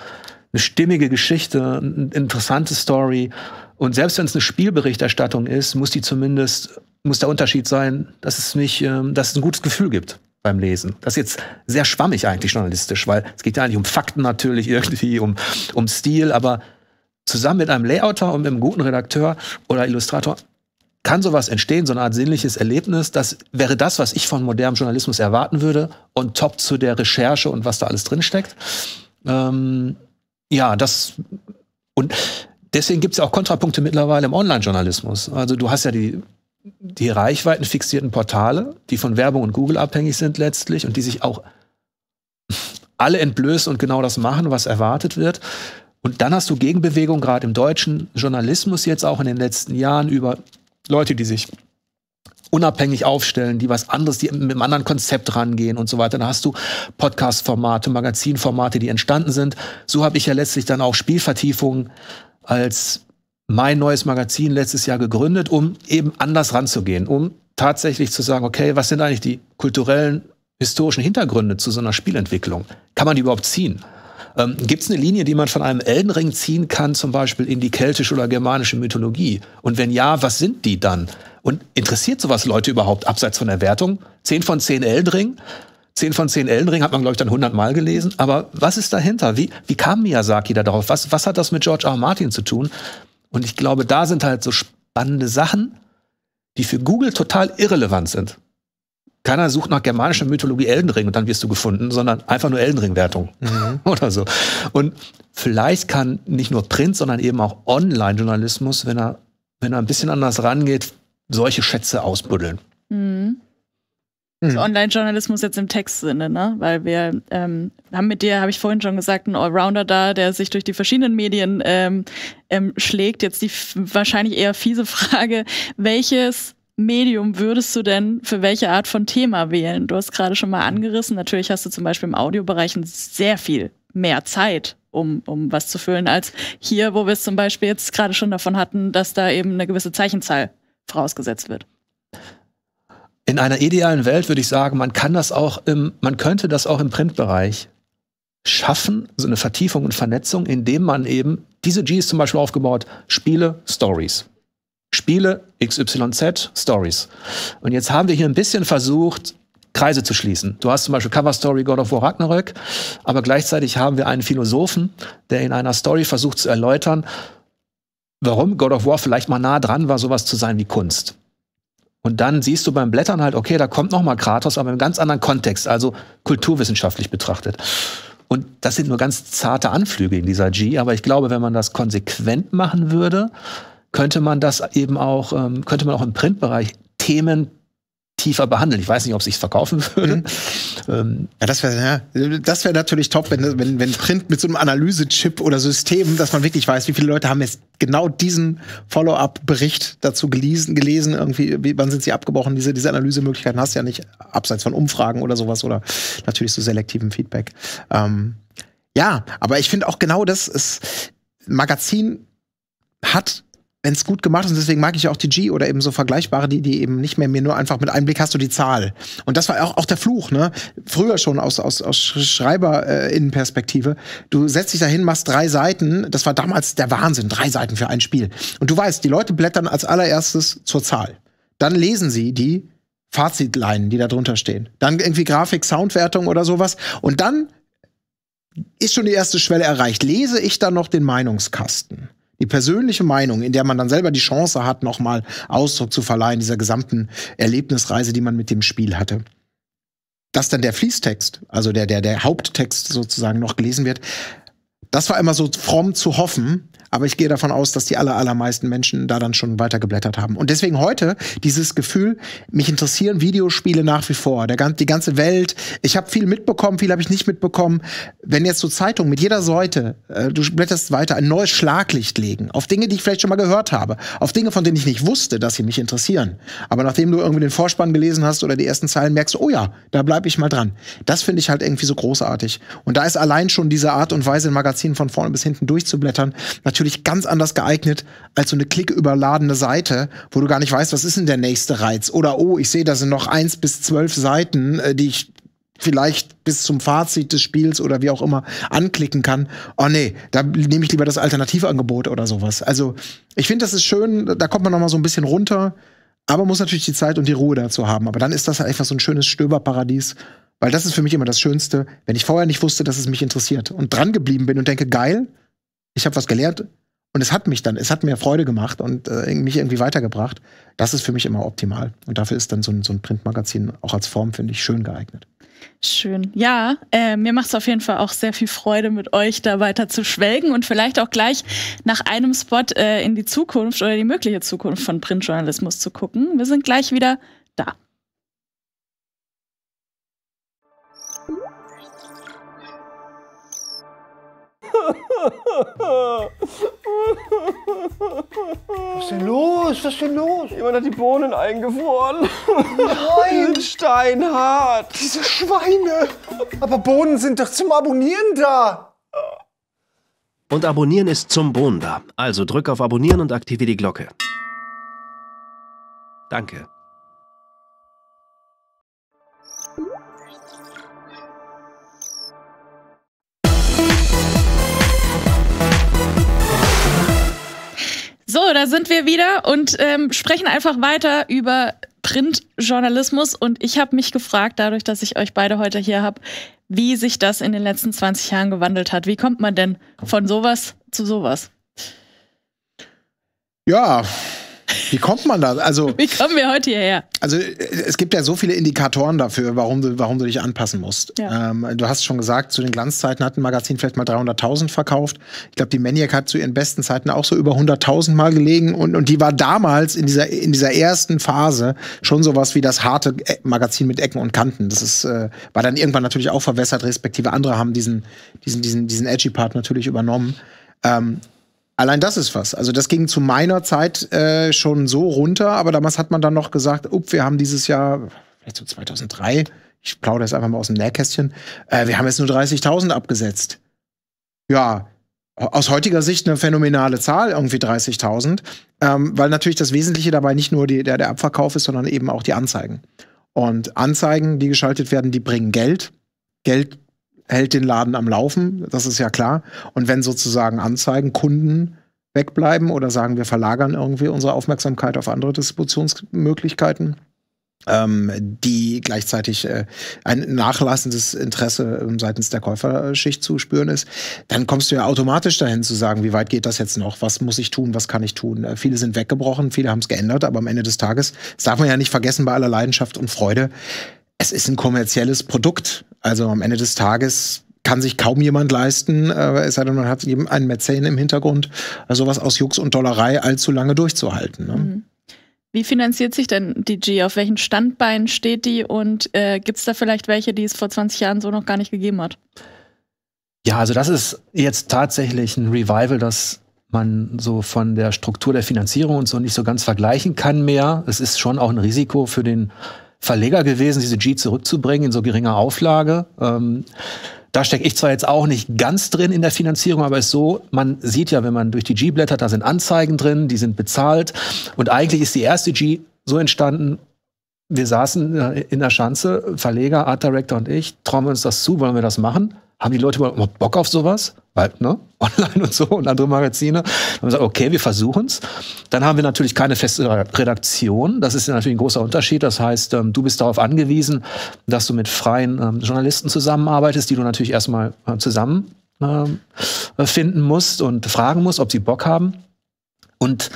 eine stimmige Geschichte, eine interessante Story. Und selbst wenn es eine Spielberichterstattung ist, muss der Unterschied sein, dass es ein gutes Gefühl gibt beim Lesen. Das ist jetzt sehr schwammig eigentlich journalistisch, weil es geht ja eigentlich um Fakten natürlich irgendwie, um Stil, aber zusammen mit einem Layouter und mit einem guten Redakteur oder Illustrator kann sowas entstehen, so eine Art sinnliches Erlebnis. Das wäre das, was ich von modernem Journalismus erwarten würde, on top zu der Recherche und was da alles drinsteckt. Und deswegen gibt es ja auch Kontrapunkte mittlerweile im Online-Journalismus. Also du hast ja die reichweitenfixierten Portale, die von Werbung und Google abhängig sind letztlich und die sich auch alle entblößen und genau das machen, was erwartet wird. Und dann hast du Gegenbewegung gerade im deutschen Journalismus jetzt auch in den letzten Jahren über Leute, die sich unabhängig aufstellen, die was anderes, die mit einem anderen Konzept rangehen und so weiter. Da hast du Podcast-Formate, Magazinformate, die entstanden sind. So habe ich ja letztlich dann auch Spielvertiefung als mein neues Magazin letztes Jahr gegründet, um eben anders ranzugehen, um tatsächlich zu sagen, okay, was sind eigentlich die kulturellen, historischen Hintergründe zu so einer Spielentwicklung? Kann man die überhaupt ziehen? Gibt es eine Linie, die man von einem Elden Ring ziehen kann, zum Beispiel in die keltische oder germanische Mythologie? Und wenn ja, was sind die dann? Und interessiert sowas Leute überhaupt, abseits von der Wertung? 10 von 10 Elden Ring? 10 von 10 Elden Ring hat man, glaube ich, dann 100-mal gelesen. Aber was ist dahinter? Wie kam Miyazaki da drauf? Was hat das mit George R. Martin zu tun? Und ich glaube, da sind halt so spannende Sachen, die für Google total irrelevant sind. Keiner sucht nach germanischer Mythologie Elden Ring und dann wirst du gefunden, sondern einfach nur Elden Ring-Wertung oder so. Und vielleicht kann nicht nur Print, sondern eben auch Online-Journalismus, wenn er ein bisschen anders rangeht, solche Schätze ausbuddeln. Mhm. Also Online-Journalismus jetzt im Textsinne, ne? Weil wir haben mit dir, habe ich vorhin schon gesagt, einen Allrounder da, der sich durch die verschiedenen Medien schlägt. Jetzt die wahrscheinlich eher fiese Frage, welches Medium würdest du denn für welche Art von Thema wählen? Du hast gerade schon mal angerissen, natürlich hast du zum Beispiel im Audiobereich sehr viel mehr Zeit, um was zu füllen, als hier, wo wir es zum Beispiel jetzt gerade schon davon hatten, dass da eben eine gewisse Zeichenzahl vorausgesetzt wird. In einer idealen Welt würde ich sagen, man könnte das auch im Printbereich schaffen, so eine Vertiefung und Vernetzung, indem man eben, diese G ist zum Beispiel aufgebaut, Spiele, Stories. Spiele, XYZ, Stories. Und jetzt haben wir hier ein bisschen versucht, Kreise zu schließen. Du hast zum Beispiel Cover Story God of War Ragnarök, aber gleichzeitig haben wir einen Philosophen, der in einer Story versucht zu erläutern, warum God of War vielleicht mal nah dran war, sowas zu sein wie Kunst. Und dann siehst du beim Blättern halt, okay, da kommt nochmal Kratos, aber im ganz anderen Kontext, also kulturwissenschaftlich betrachtet. Und das sind nur ganz zarte Anflüge in dieser G, aber ich glaube, wenn man das konsequent machen würde, könnte man das eben auch, könnte man auch im Printbereich Themen tiefer behandeln. Ich weiß nicht, ob es sich verkaufen würde. Mhm. Das wäre natürlich top, wenn Print mit so einem Analysechip oder System, dass man wirklich weiß, wie viele Leute haben jetzt genau diesen Follow-up-Bericht dazu gelesen irgendwie, wann sind sie abgebrochen? Diese Analysemöglichkeiten hast du ja nicht, abseits von Umfragen oder sowas oder natürlich so selektivem Feedback. Ja, aber ich finde auch genau das ist, Magazin hat, wenn es gut gemacht ist, und deswegen mag ich auch die G oder eben so vergleichbare, die eben nicht mehr nur einfach mit einem Blick hast du die Zahl. Und das war auch der Fluch, ne? Früher schon aus Schreiber-Innenperspektive. Du setzt dich dahin, machst 3 Seiten. Das war damals der Wahnsinn, 3 Seiten für ein Spiel. Und du weißt, die Leute blättern als allererstes zur Zahl. Dann lesen sie die Fazitleinen, die da drunter stehen. Dann irgendwie Grafik, Soundwertung oder sowas. Und dann ist schon die erste Schwelle erreicht. Lese ich dann noch den Meinungskasten? Die persönliche Meinung, in der man dann selber die Chance hat, nochmal Ausdruck zu verleihen, dieser gesamten Erlebnisreise, die man mit dem Spiel hatte. Dass dann der Fließtext, also der Haupttext sozusagen noch gelesen wird, das war immer so fromm zu hoffen, aber ich gehe davon aus, dass die allermeisten Menschen da dann schon weiter geblättert haben. Und deswegen heute dieses Gefühl, mich interessieren Videospiele nach wie vor, die ganze Welt. Ich habe viel mitbekommen, viel habe ich nicht mitbekommen. Wenn jetzt so Zeitungen mit jeder Seite, du blätterst weiter, ein neues Schlaglicht legen auf Dinge, die ich vielleicht schon mal gehört habe, auf Dinge, von denen ich nicht wusste, dass sie mich interessieren. Aber nachdem du irgendwie den Vorspann gelesen hast oder die ersten Zeilen, merkst du, oh ja, da bleibe ich mal dran. Das finde ich halt irgendwie so großartig. Und da ist allein schon diese Art und Weise, ein Magazin von vorne bis hinten durchzublättern, natürlich ganz anders geeignet als so eine klicküberladene Seite, wo du gar nicht weißt, was ist denn der nächste Reiz? Oder, oh, ich sehe, da sind noch 1 bis 12 Seiten, die ich vielleicht bis zum Fazit des Spiels oder wie auch immer anklicken kann. Oh nee, da nehme ich lieber das Alternativangebot oder sowas. Also, ich finde, das ist schön, da kommt man noch mal so ein bisschen runter, aber muss natürlich die Zeit und die Ruhe dazu haben. Aber dann ist das halt einfach so ein schönes Stöberparadies, weil das ist für mich immer das Schönste, wenn ich vorher nicht wusste, dass es mich interessiert und dran geblieben bin und denke, geil, ich habe was gelernt und es hat mir Freude gemacht und mich irgendwie weitergebracht. Das ist für mich immer optimal. Und dafür ist dann so ein Printmagazin auch als Form, finde ich, schön geeignet. Schön. Ja, mir macht es auf jeden Fall auch sehr viel Freude, mit euch da weiter zu schwelgen und vielleicht auch gleich nach einem Spot in die Zukunft oder die mögliche Zukunft von Printjournalismus zu gucken. Wir sind gleich wieder da. Was ist denn los? Was ist denn los? Jemand hat die Bohnen eingefroren. Nein! Die sind steinhart. Diese Schweine. Aber Bohnen sind doch zum Abonnieren da. Und Abonnieren ist zum Bohnen da. Also drück auf Abonnieren und aktiviere die Glocke. Danke. So, da sind wir wieder und sprechen einfach weiter über Printjournalismus. Und ich habe mich gefragt, dadurch, dass ich euch beide heute hier habe, wie sich das in den letzten 20 Jahren gewandelt hat. Wie kommt man denn von sowas zu sowas? Ja, wie kommt man da? Also, wie kommen wir heute hierher? Also es gibt ja so viele Indikatoren dafür, warum du dich anpassen musst. Ja. Du hast schon gesagt, zu den Glanzzeiten hat ein Magazin vielleicht mal 300.000 verkauft. Ich glaube, die Maniac hat zu ihren besten Zeiten auch so über 100.000 mal gelegen. Und die war damals in dieser ersten Phase schon sowas wie das harte Magazin mit Ecken und Kanten. Das ist, war dann irgendwann natürlich auch verwässert, respektive andere haben diesen edgy Part natürlich übernommen. Allein das ist was. Also das ging zu meiner Zeit schon so runter, aber damals hat man dann noch gesagt, wir haben dieses Jahr, vielleicht so 2003, ich plaudere jetzt einfach mal aus dem Nähkästchen, wir haben jetzt nur 30.000 abgesetzt. Ja, aus heutiger Sicht eine phänomenale Zahl, irgendwie 30.000, weil natürlich das Wesentliche dabei nicht nur der Abverkauf ist, sondern eben auch die Anzeigen. Und Anzeigen, die geschaltet werden, die bringen Geld. Geld hält den Laden am Laufen, das ist ja klar. Und wenn sozusagen Anzeigen, Kunden wegbleiben oder sagen, wir verlagern irgendwie unsere Aufmerksamkeit auf andere Distributionsmöglichkeiten, die gleichzeitig ein nachlassendes Interesse seitens der Käuferschicht zu spüren ist, dann kommst du ja automatisch dahin zu sagen, wie weit geht das jetzt noch? Was muss ich tun? Was kann ich tun? Viele sind weggebrochen, viele haben es geändert, aber am Ende des Tages, das darf man ja nicht vergessen bei aller Leidenschaft und Freude, es ist ein kommerzielles Produkt. Also am Ende des Tages kann sich kaum jemand leisten, es sei denn, man hat eben einen Mäzen im Hintergrund, sowas aus Jux und Dollerei allzu lange durchzuhalten. Ne? Mhm. Wie finanziert sich denn die GEE? Auf welchen Standbeinen steht die? Und gibt es da vielleicht welche, die es vor 20 Jahren so noch gar nicht gegeben hat? Ja, also das ist jetzt tatsächlich ein Revival, das man so von der Struktur der Finanzierung und so nicht so ganz vergleichen kann mehr. Es ist schon auch ein Risiko für den Verleger gewesen, diese GEE zurückzubringen in so geringer Auflage. Da stecke ich zwar jetzt auch nicht ganz drin in der Finanzierung, aber es ist so, man sieht ja, wenn man durch die GEE blättert, da sind Anzeigen drin, die sind bezahlt. Und eigentlich ist die erste GEE so entstanden, wir saßen in der Schanze, Verleger, Art Director und ich, trauen wir uns das zu, wollen wir das machen? Haben die Leute mal Bock auf sowas? Weil, ne? Online und so und andere Magazine. Dann haben wir gesagt, okay, wir versuchen's. Dann haben wir natürlich keine feste Redaktion. Das ist natürlich ein großer Unterschied. Das heißt, du bist darauf angewiesen, dass du mit freien Journalisten zusammenarbeitest, die du natürlich erstmal zusammen finden musst und fragen musst, ob sie Bock haben. Und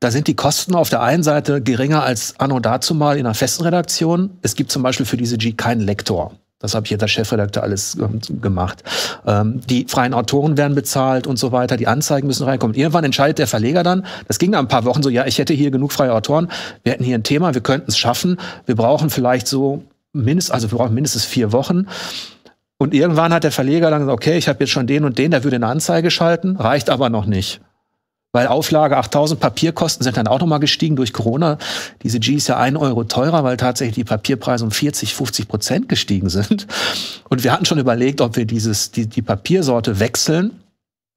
da sind die Kosten auf der einen Seite geringer als anno dazumal in einer festen Redaktion. Es gibt zum Beispiel für diese GEE keinen Lektor. Das habe ich jetzt als Chefredakteur alles gemacht. Die freien Autoren werden bezahlt und so weiter. Die Anzeigen müssen reinkommen. Irgendwann entscheidet der Verleger dann, das ging nach ein paar Wochen so, ja, ich hätte hier genug freie Autoren, wir hätten hier ein Thema, wir könnten es schaffen. Wir brauchen vielleicht so mindestens 4 Wochen. Und irgendwann hat der Verleger dann gesagt, okay, ich habe jetzt schon den und den, der würde eine Anzeige schalten, reicht aber noch nicht. Weil Auflage 8000, Papierkosten sind dann auch nochmal gestiegen durch Corona. Diese GEE ist ja 1 Euro teurer, weil tatsächlich die Papierpreise um 40-50% gestiegen sind. Und wir hatten schon überlegt, ob wir die Papiersorte wechseln,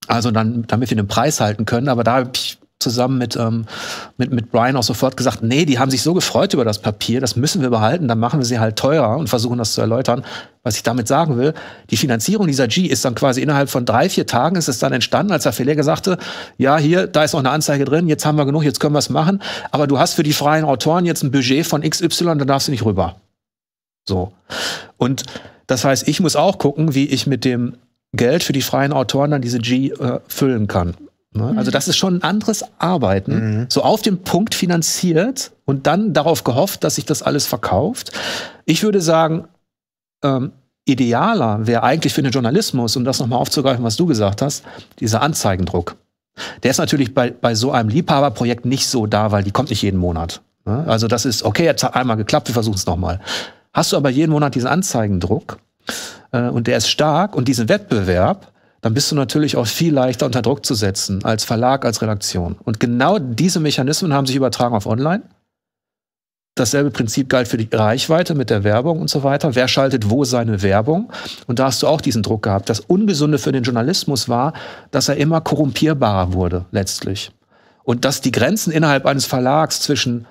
also dann, damit wir den Preis halten können. Aber da habe ich zusammen mit Brian auch sofort gesagt, nee, die haben sich so gefreut über das Papier, das müssen wir behalten, dann machen wir sie halt teurer und versuchen das zu erläutern. Was ich damit sagen will, die Finanzierung dieser GEE ist dann quasi innerhalb von 3-4 Tagen ist es dann entstanden, als der Verleger sagte, ja, hier, da ist noch eine Anzeige drin, jetzt haben wir genug, jetzt können wir es machen, aber du hast für die freien Autoren jetzt ein Budget von XY, da darfst du nicht rüber. So. Und das heißt, ich muss auch gucken, wie ich mit dem Geld für die freien Autoren dann diese GEE füllen kann. Also das ist schon ein anderes Arbeiten, so auf den Punkt finanziert und dann darauf gehofft, dass sich das alles verkauft. Ich würde sagen, idealer wäre eigentlich für den Journalismus, um das nochmal aufzugreifen, was du gesagt hast, dieser Anzeigendruck. Der ist natürlich bei so einem Liebhaberprojekt nicht so da, weil die kommt nicht jeden Monat. Ne? Also das ist, okay, jetzt hat einmal geklappt, wir versuchen es nochmal. Hast du aber jeden Monat diesen Anzeigendruck und der ist stark und diesen Wettbewerb, dann bist du natürlich auch viel leichter unter Druck zu setzen, als Verlag, als Redaktion. Und genau diese Mechanismen haben sich übertragen auf online. Dasselbe Prinzip galt für die Reichweite mit der Werbung und so weiter. Wer schaltet wo seine Werbung? Und da hast du auch diesen Druck gehabt. Das Ungesunde für den Journalismus war, dass er immer korrumpierbarer wurde, letztlich. Und dass die Grenzen innerhalb eines Verlags zwischen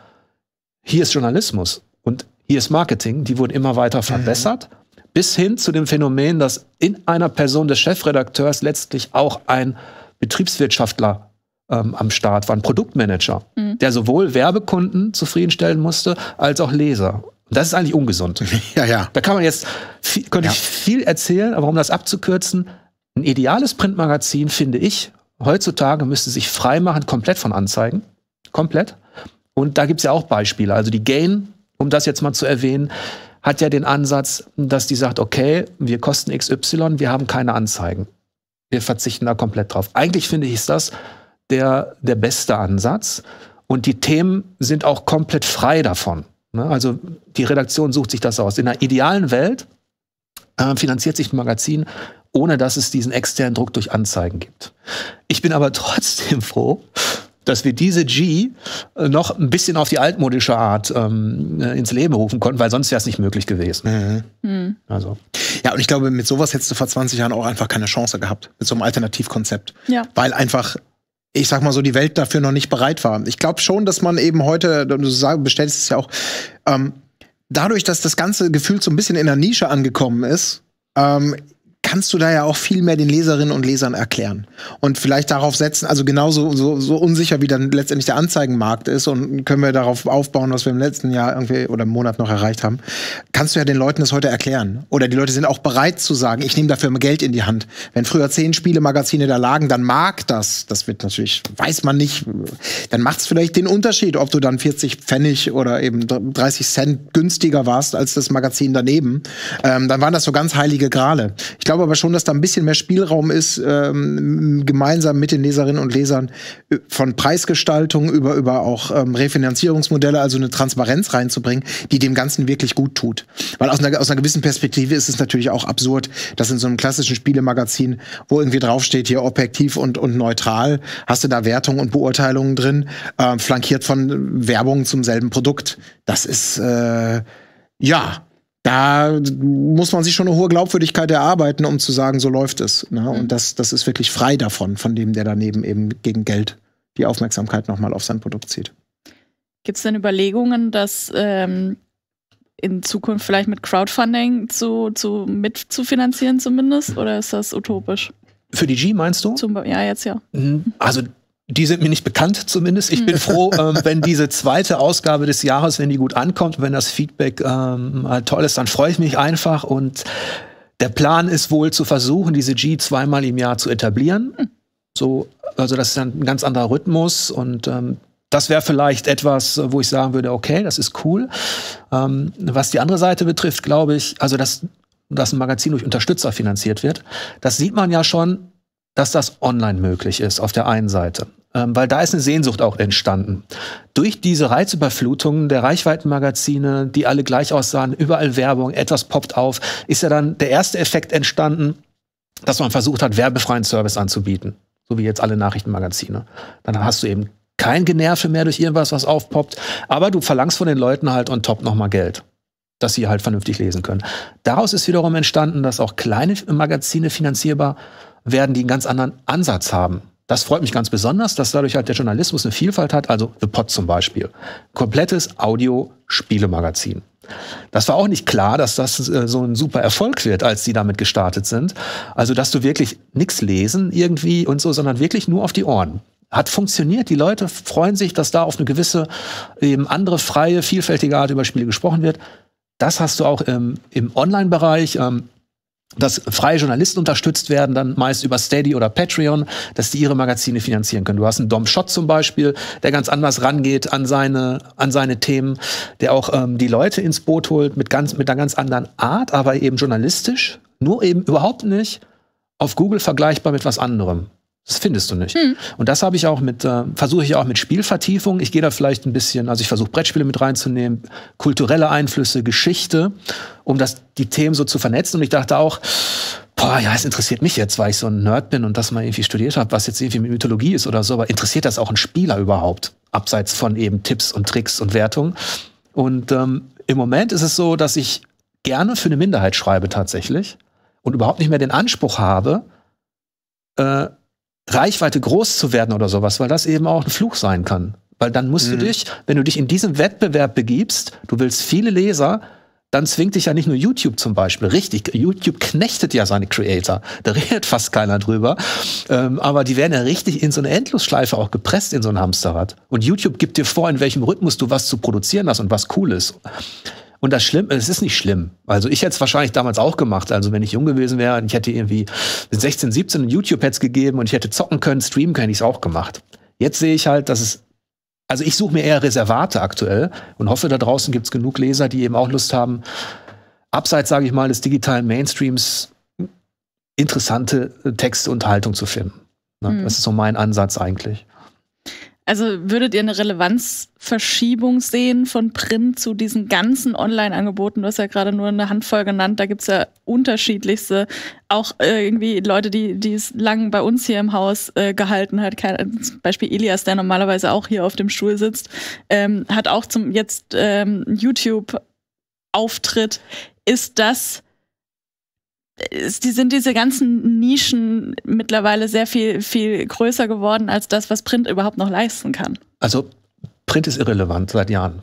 hier ist Journalismus und hier ist Marketing, die wurden immer weiter verbessert. Bis hin zu dem Phänomen, dass in einer Person des Chefredakteurs letztlich auch ein Betriebswirtschaftler am Start war, ein Produktmanager, der sowohl Werbekunden zufriedenstellen musste, als auch Leser. Und das ist eigentlich ungesund. Ja, ja. Da kann man jetzt, könnte ich viel erzählen, aber um das abzukürzen, ein ideales Printmagazin, finde ich, heutzutage müsste sich frei machen, komplett von Anzeigen. Komplett. Und da gibt es ja auch Beispiele. Also die Gain, um das jetzt mal zu erwähnen, hat ja den Ansatz, dass die sagt, okay, wir kosten XY, wir haben keine Anzeigen. Wir verzichten da komplett drauf. Eigentlich finde ich, ist das der beste Ansatz. Und die Themen sind auch komplett frei davon. Also die Redaktion sucht sich das aus. In einer idealen Welt finanziert sich ein Magazin, ohne dass es diesen externen Druck durch Anzeigen gibt. Ich bin aber trotzdem froh, dass wir diese GEE noch ein bisschen auf die altmodische Art ins Leben rufen konnten, weil sonst wäre es nicht möglich gewesen. Also. Ja, und ich glaube, mit sowas hättest du vor 20 Jahren auch einfach keine Chance gehabt, mit so einem Alternativkonzept. Ja. Weil einfach, ich sag mal so, die Welt dafür noch nicht bereit war. Ich glaube schon, dass man eben heute, du bestellst es ja auch, dadurch, dass das ganze Gefühl so ein bisschen in der Nische angekommen ist, kannst du da ja auch viel mehr den Leserinnen und Lesern erklären. Und vielleicht darauf setzen, also genauso so unsicher, wie dann letztendlich der Anzeigenmarkt ist und können wir darauf aufbauen, was wir im letzten Jahr irgendwie oder im Monat noch erreicht haben, kannst du ja den Leuten das heute erklären. Oder die Leute sind auch bereit zu sagen, ich nehme dafür Geld in die Hand. Wenn früher 10 Spielemagazine da lagen, dann mag das wird natürlich, weiß man nicht, dann macht's vielleicht den Unterschied, ob du dann 40 Pfennig oder eben 30 Cent günstiger warst als das Magazin daneben. Dann waren das so ganz heilige Grale. Ich glaube, glaube aber schon, dass da ein bisschen mehr Spielraum ist, gemeinsam mit den Leserinnen und Lesern von Preisgestaltung über auch Refinanzierungsmodelle, also eine Transparenz reinzubringen, die dem Ganzen wirklich gut tut. Weil aus einer gewissen Perspektive ist es natürlich auch absurd, dass in so einem klassischen Spielemagazin, wo irgendwie draufsteht, hier objektiv und neutral, hast du da Wertungen und Beurteilungen drin, flankiert von Werbung zum selben Produkt. Das ist, ja, da muss man sich schon eine hohe Glaubwürdigkeit erarbeiten, um zu sagen, so läuft es. Ne? Und das ist wirklich frei davon, von dem, der daneben eben gegen Geld die Aufmerksamkeit nochmal auf sein Produkt zieht. Gibt es denn Überlegungen, dass in Zukunft vielleicht mit Crowdfunding mitzufinanzieren zumindest? Oder ist das utopisch? Für die G meinst du? Ja, jetzt ja. Also die sind mir nicht bekannt zumindest. Ich bin froh, wenn diese zweite Ausgabe des Jahres, wenn die gut ankommt, wenn das Feedback toll ist, dann freue ich mich einfach. Und der Plan ist wohl zu versuchen, diese G zweimal im Jahr zu etablieren. So, also das ist dann ein ganz anderer Rhythmus und das wäre vielleicht etwas, wo ich sagen würde, okay, das ist cool. Was die andere Seite betrifft, glaube ich, also dass ein Magazin durch Unterstützer finanziert wird, das sieht man ja schon, dass das online möglich ist auf der einen Seite. Weil da ist eine Sehnsucht auch entstanden. Durch diese Reizüberflutungen der Reichweitenmagazine, die alle gleich aussahen, überall Werbung, etwas poppt auf, ist ja dann der erste Effekt entstanden, dass man versucht hat, werbefreien Service anzubieten. So wie jetzt alle Nachrichtenmagazine. Dann hast du eben kein Generve mehr durch irgendwas, was aufpoppt. Aber du verlangst von den Leuten halt on top nochmal Geld, dass sie halt vernünftig lesen können. Daraus ist wiederum entstanden, dass auch kleine Magazine finanzierbar werden, die einen ganz anderen Ansatz haben. Das freut mich ganz besonders, dass dadurch halt der Journalismus eine Vielfalt hat. Also The Pod zum Beispiel. Komplettes Audio-Spielemagazin. Das war auch nicht klar, dass das so ein super Erfolg wird, als die damit gestartet sind. Also, dass du wirklich nichts lesen irgendwie und so, sondern wirklich nur auf die Ohren. Hat funktioniert. Die Leute freuen sich, dass da auf eine gewisse, eben andere, freie, vielfältige Art über Spiele gesprochen wird. Das hast du auch im Online-Bereich, dass freie Journalisten unterstützt werden, dann meist über Steady oder Patreon, dass die ihre Magazine finanzieren können. Du hast einen Domshot zum Beispiel, der ganz anders rangeht an seine Themen, der auch die Leute ins Boot holt mit einer ganz anderen Art, aber eben journalistisch, nur eben überhaupt nicht auf Google vergleichbar mit was anderem. Das findest du nicht. Und das habe ich auch versuche ich auch mit Spielvertiefung. Ich gehe da vielleicht ein bisschen, also ich versuche Brettspiele mit reinzunehmen, kulturelle Einflüsse, Geschichte, um die Themen so zu vernetzen. Und ich dachte auch, boah, ja, es interessiert mich jetzt, weil ich so ein Nerd bin und das mal irgendwie studiert habe, was jetzt irgendwie mit Mythologie ist oder so. Aber interessiert das auch einen Spieler überhaupt? Abseits von eben Tipps und Tricks und Wertungen. Und im Moment ist es so, dass ich gerne für eine Minderheit schreibe tatsächlich und überhaupt nicht mehr den Anspruch habe, Reichweite groß zu werden oder sowas, weil das eben auch ein Fluch sein kann. Weil dann musst du dich, wenn du dich in diesen Wettbewerb begibst, du willst viele Leser, dann zwingt dich ja nicht nur YouTube zum Beispiel. Richtig, YouTube knechtet ja seine Creator. Da redet fast keiner drüber. Aber die werden ja richtig in so eine Endlosschleife auch gepresst, in so ein Hamsterrad. Und YouTube gibt dir vor, in welchem Rhythmus du was zu produzieren hast und was cool ist. Und das Schlimme, es ist nicht schlimm. Also ich hätte es wahrscheinlich damals auch gemacht. Also wenn ich jung gewesen wäre und ich hätte irgendwie mit 16, 17 ein YouTube-Pads gegeben und ich hätte zocken können, streamen können, hätte ich es auch gemacht. Jetzt sehe ich halt, dass es, also ich suche mir eher Reservate aktuell und hoffe, da draußen gibt es genug Leser, die eben auch Lust haben, abseits, sage ich mal, des digitalen Mainstreams interessante Texte und Haltung zu finden. Das ist so mein Ansatz eigentlich. Also würdet ihr eine Relevanzverschiebung sehen von Print zu diesen ganzen Online-Angeboten? Du hast ja gerade nur eine Handvoll genannt, da gibt es ja unterschiedlichste, auch irgendwie Leute, die es lang bei uns hier im Haus gehalten hat. Zum Beispiel Elias, der normalerweise auch hier auf dem Stuhl sitzt, hat auch jetzt YouTube-Auftritt. Sind diese ganzen Nischen mittlerweile sehr viel, viel größer geworden als das, was Print überhaupt noch leisten kann? Also Print ist irrelevant seit Jahren.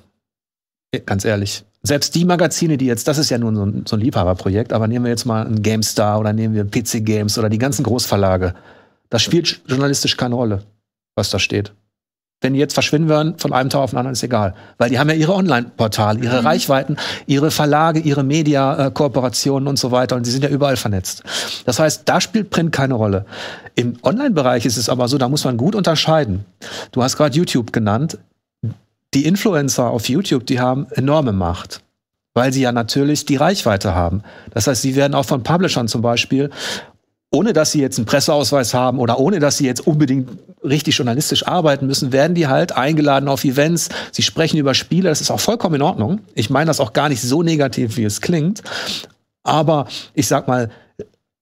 Ganz ehrlich. Selbst die Magazine, die jetzt, das ist ja nur so ein Liebhaberprojekt, aber nehmen wir jetzt mal einen GameStar oder nehmen wir PC Games oder die ganzen Großverlage. Das spielt journalistisch keine Rolle, was da steht. Wenn die jetzt verschwinden würden, von einem Tag auf den anderen, ist egal. Weil die haben ja ihre Online-Portale, ihre Reichweiten, ihre Verlage, ihre Media-Kooperationen und so weiter. Und sie sind ja überall vernetzt. Das heißt, da spielt Print keine Rolle. Im Online-Bereich ist es aber so, da muss man gut unterscheiden. Du hast gerade YouTube genannt. Die Influencer auf YouTube, die haben enorme Macht. weil sie ja natürlich die Reichweite haben. Das heißt, sie werden auch von Publishern zum Beispiel, ohne dass sie jetzt einen Presseausweis haben oder ohne dass sie jetzt unbedingt richtig journalistisch arbeiten müssen, werden die halt eingeladen auf Events. Sie sprechen über Spiele, das ist auch vollkommen in Ordnung. Ich meine das auch gar nicht so negativ, wie es klingt. Aber ich sag mal,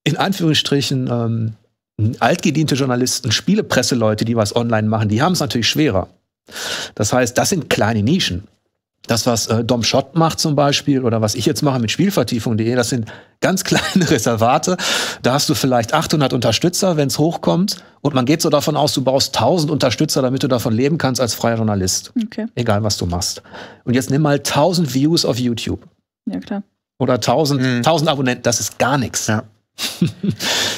in Anführungsstrichen, altgediente Journalisten, Spielepresseleute, die was online machen, die haben es natürlich schwerer. Das heißt, das sind kleine Nischen. Das, was Domshot macht zum Beispiel oder was ich jetzt mache mit Spielvertiefung.de, das sind ganz kleine Reservate. Da hast du vielleicht 800 Unterstützer, wenn es hochkommt. Und man geht so davon aus, du brauchst 1000 Unterstützer, damit du davon leben kannst als freier Journalist. Okay. Egal, was du machst. Und jetzt nimm mal 1000 Views auf YouTube. Ja, klar. Oder 1000 Abonnenten, das ist gar nichts. Ja.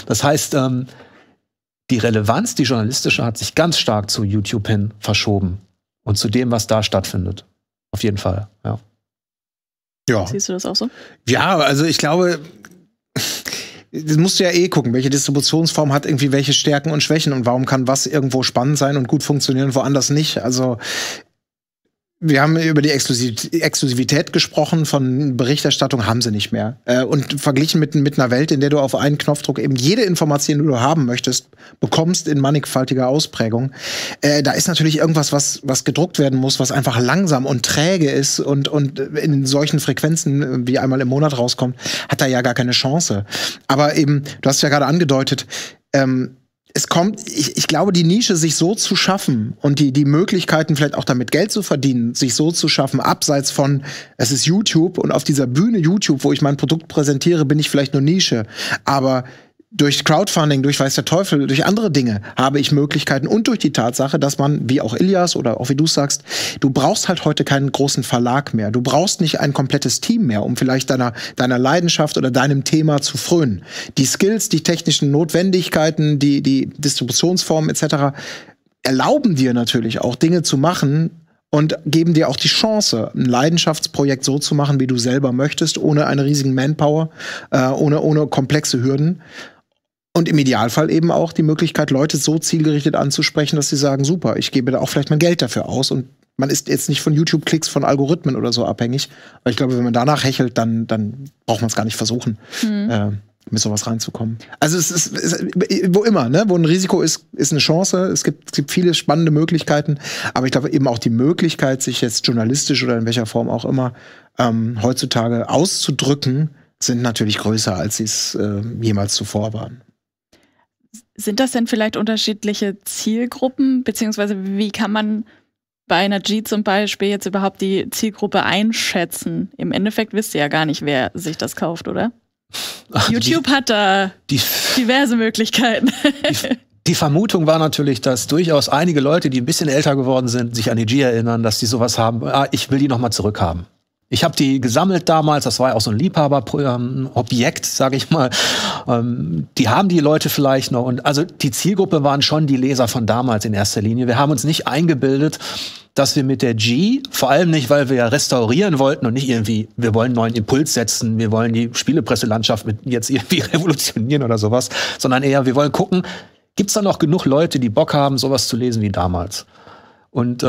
Das heißt, die Relevanz, die journalistische, hat sich ganz stark zu YouTube hin verschoben. Und zu dem, was da stattfindet. Auf jeden Fall, ja. Ja. Siehst du das auch so? Ja, also ich glaube, das musst du ja eh gucken, welche Distributionsform hat irgendwie welche Stärken und Schwächen und warum kann was irgendwo spannend sein und gut funktionieren und woanders nicht. Also wir haben über die Exklusivität gesprochen, von Berichterstattung haben sie nicht mehr. Und verglichen mit einer Welt, in der du auf einen Knopfdruck eben jede Information, die du haben möchtest, bekommst in mannigfaltiger Ausprägung. Da ist natürlich irgendwas, was gedruckt werden muss, was einfach langsam und träge ist und in solchen Frequenzen, wie einmal im Monat rauskommt, hat da ja gar keine Chance. Aber eben, du hast ja gerade angedeutet, es kommt, ich glaube, die Nische sich so zu schaffen und die Möglichkeiten, vielleicht auch damit Geld zu verdienen, sich so zu schaffen, abseits von, es ist YouTube und auf dieser Bühne YouTube, wo ich mein Produkt präsentiere, bin ich vielleicht nur Nische. Aber durch Crowdfunding, durch weiß der Teufel, durch andere Dinge habe ich Möglichkeiten und durch die Tatsache, dass man, wie auch Ilias oder auch wie du sagst, du brauchst halt heute keinen großen Verlag mehr. Du brauchst nicht ein komplettes Team mehr, um vielleicht deiner Leidenschaft oder deinem Thema zu frönen. Die Skills, die technischen Notwendigkeiten, die Distributionsformen etc. erlauben dir natürlich auch Dinge zu machen und geben dir auch die Chance, ein Leidenschaftsprojekt so zu machen, wie du selber möchtest, ohne einen riesigen Manpower, ohne komplexe Hürden. Und im Idealfall eben auch die Möglichkeit, Leute so zielgerichtet anzusprechen, dass sie sagen, super, ich gebe da auch vielleicht mein Geld dafür aus. Und man ist jetzt nicht von YouTube-Klicks, von Algorithmen oder so abhängig. Weil ich glaube, wenn man danach hechelt, dann braucht man es gar nicht versuchen, mit sowas reinzukommen. Also es ist wo immer, ne? Wo ein Risiko ist, ist eine Chance. Es gibt viele spannende Möglichkeiten. Aber ich glaube eben auch die Möglichkeit, sich jetzt journalistisch oder in welcher Form auch immer heutzutage auszudrücken, sind natürlich größer, als sie es jemals zuvor waren. Sind das denn vielleicht unterschiedliche Zielgruppen? Beziehungsweise wie kann man bei einer G zum Beispiel jetzt überhaupt die Zielgruppe einschätzen? Im Endeffekt wisst ihr ja gar nicht, wer sich das kauft, oder? Ach, YouTube hat da diverse Möglichkeiten. Die Vermutung war natürlich, dass durchaus einige Leute, die ein bisschen älter geworden sind, sich an die G erinnern, dass die sowas haben, ich will die nochmal zurückhaben. Ich habe die gesammelt damals, das war ja auch so ein Liebhaberobjekt, sage ich mal. Die haben die Leute vielleicht noch. Und also die Zielgruppe waren schon die Leser von damals in erster Linie. Wir haben uns nicht eingebildet, dass wir mit der G, vor allem nicht, weil wir ja restaurieren wollten und nicht irgendwie, wir wollen einen neuen Impuls setzen, wir wollen die Spielepresselandschaft mit jetzt irgendwie revolutionieren oder sowas, sondern eher, wir wollen gucken, gibt's da noch genug Leute, die Bock haben, sowas zu lesen wie damals? Und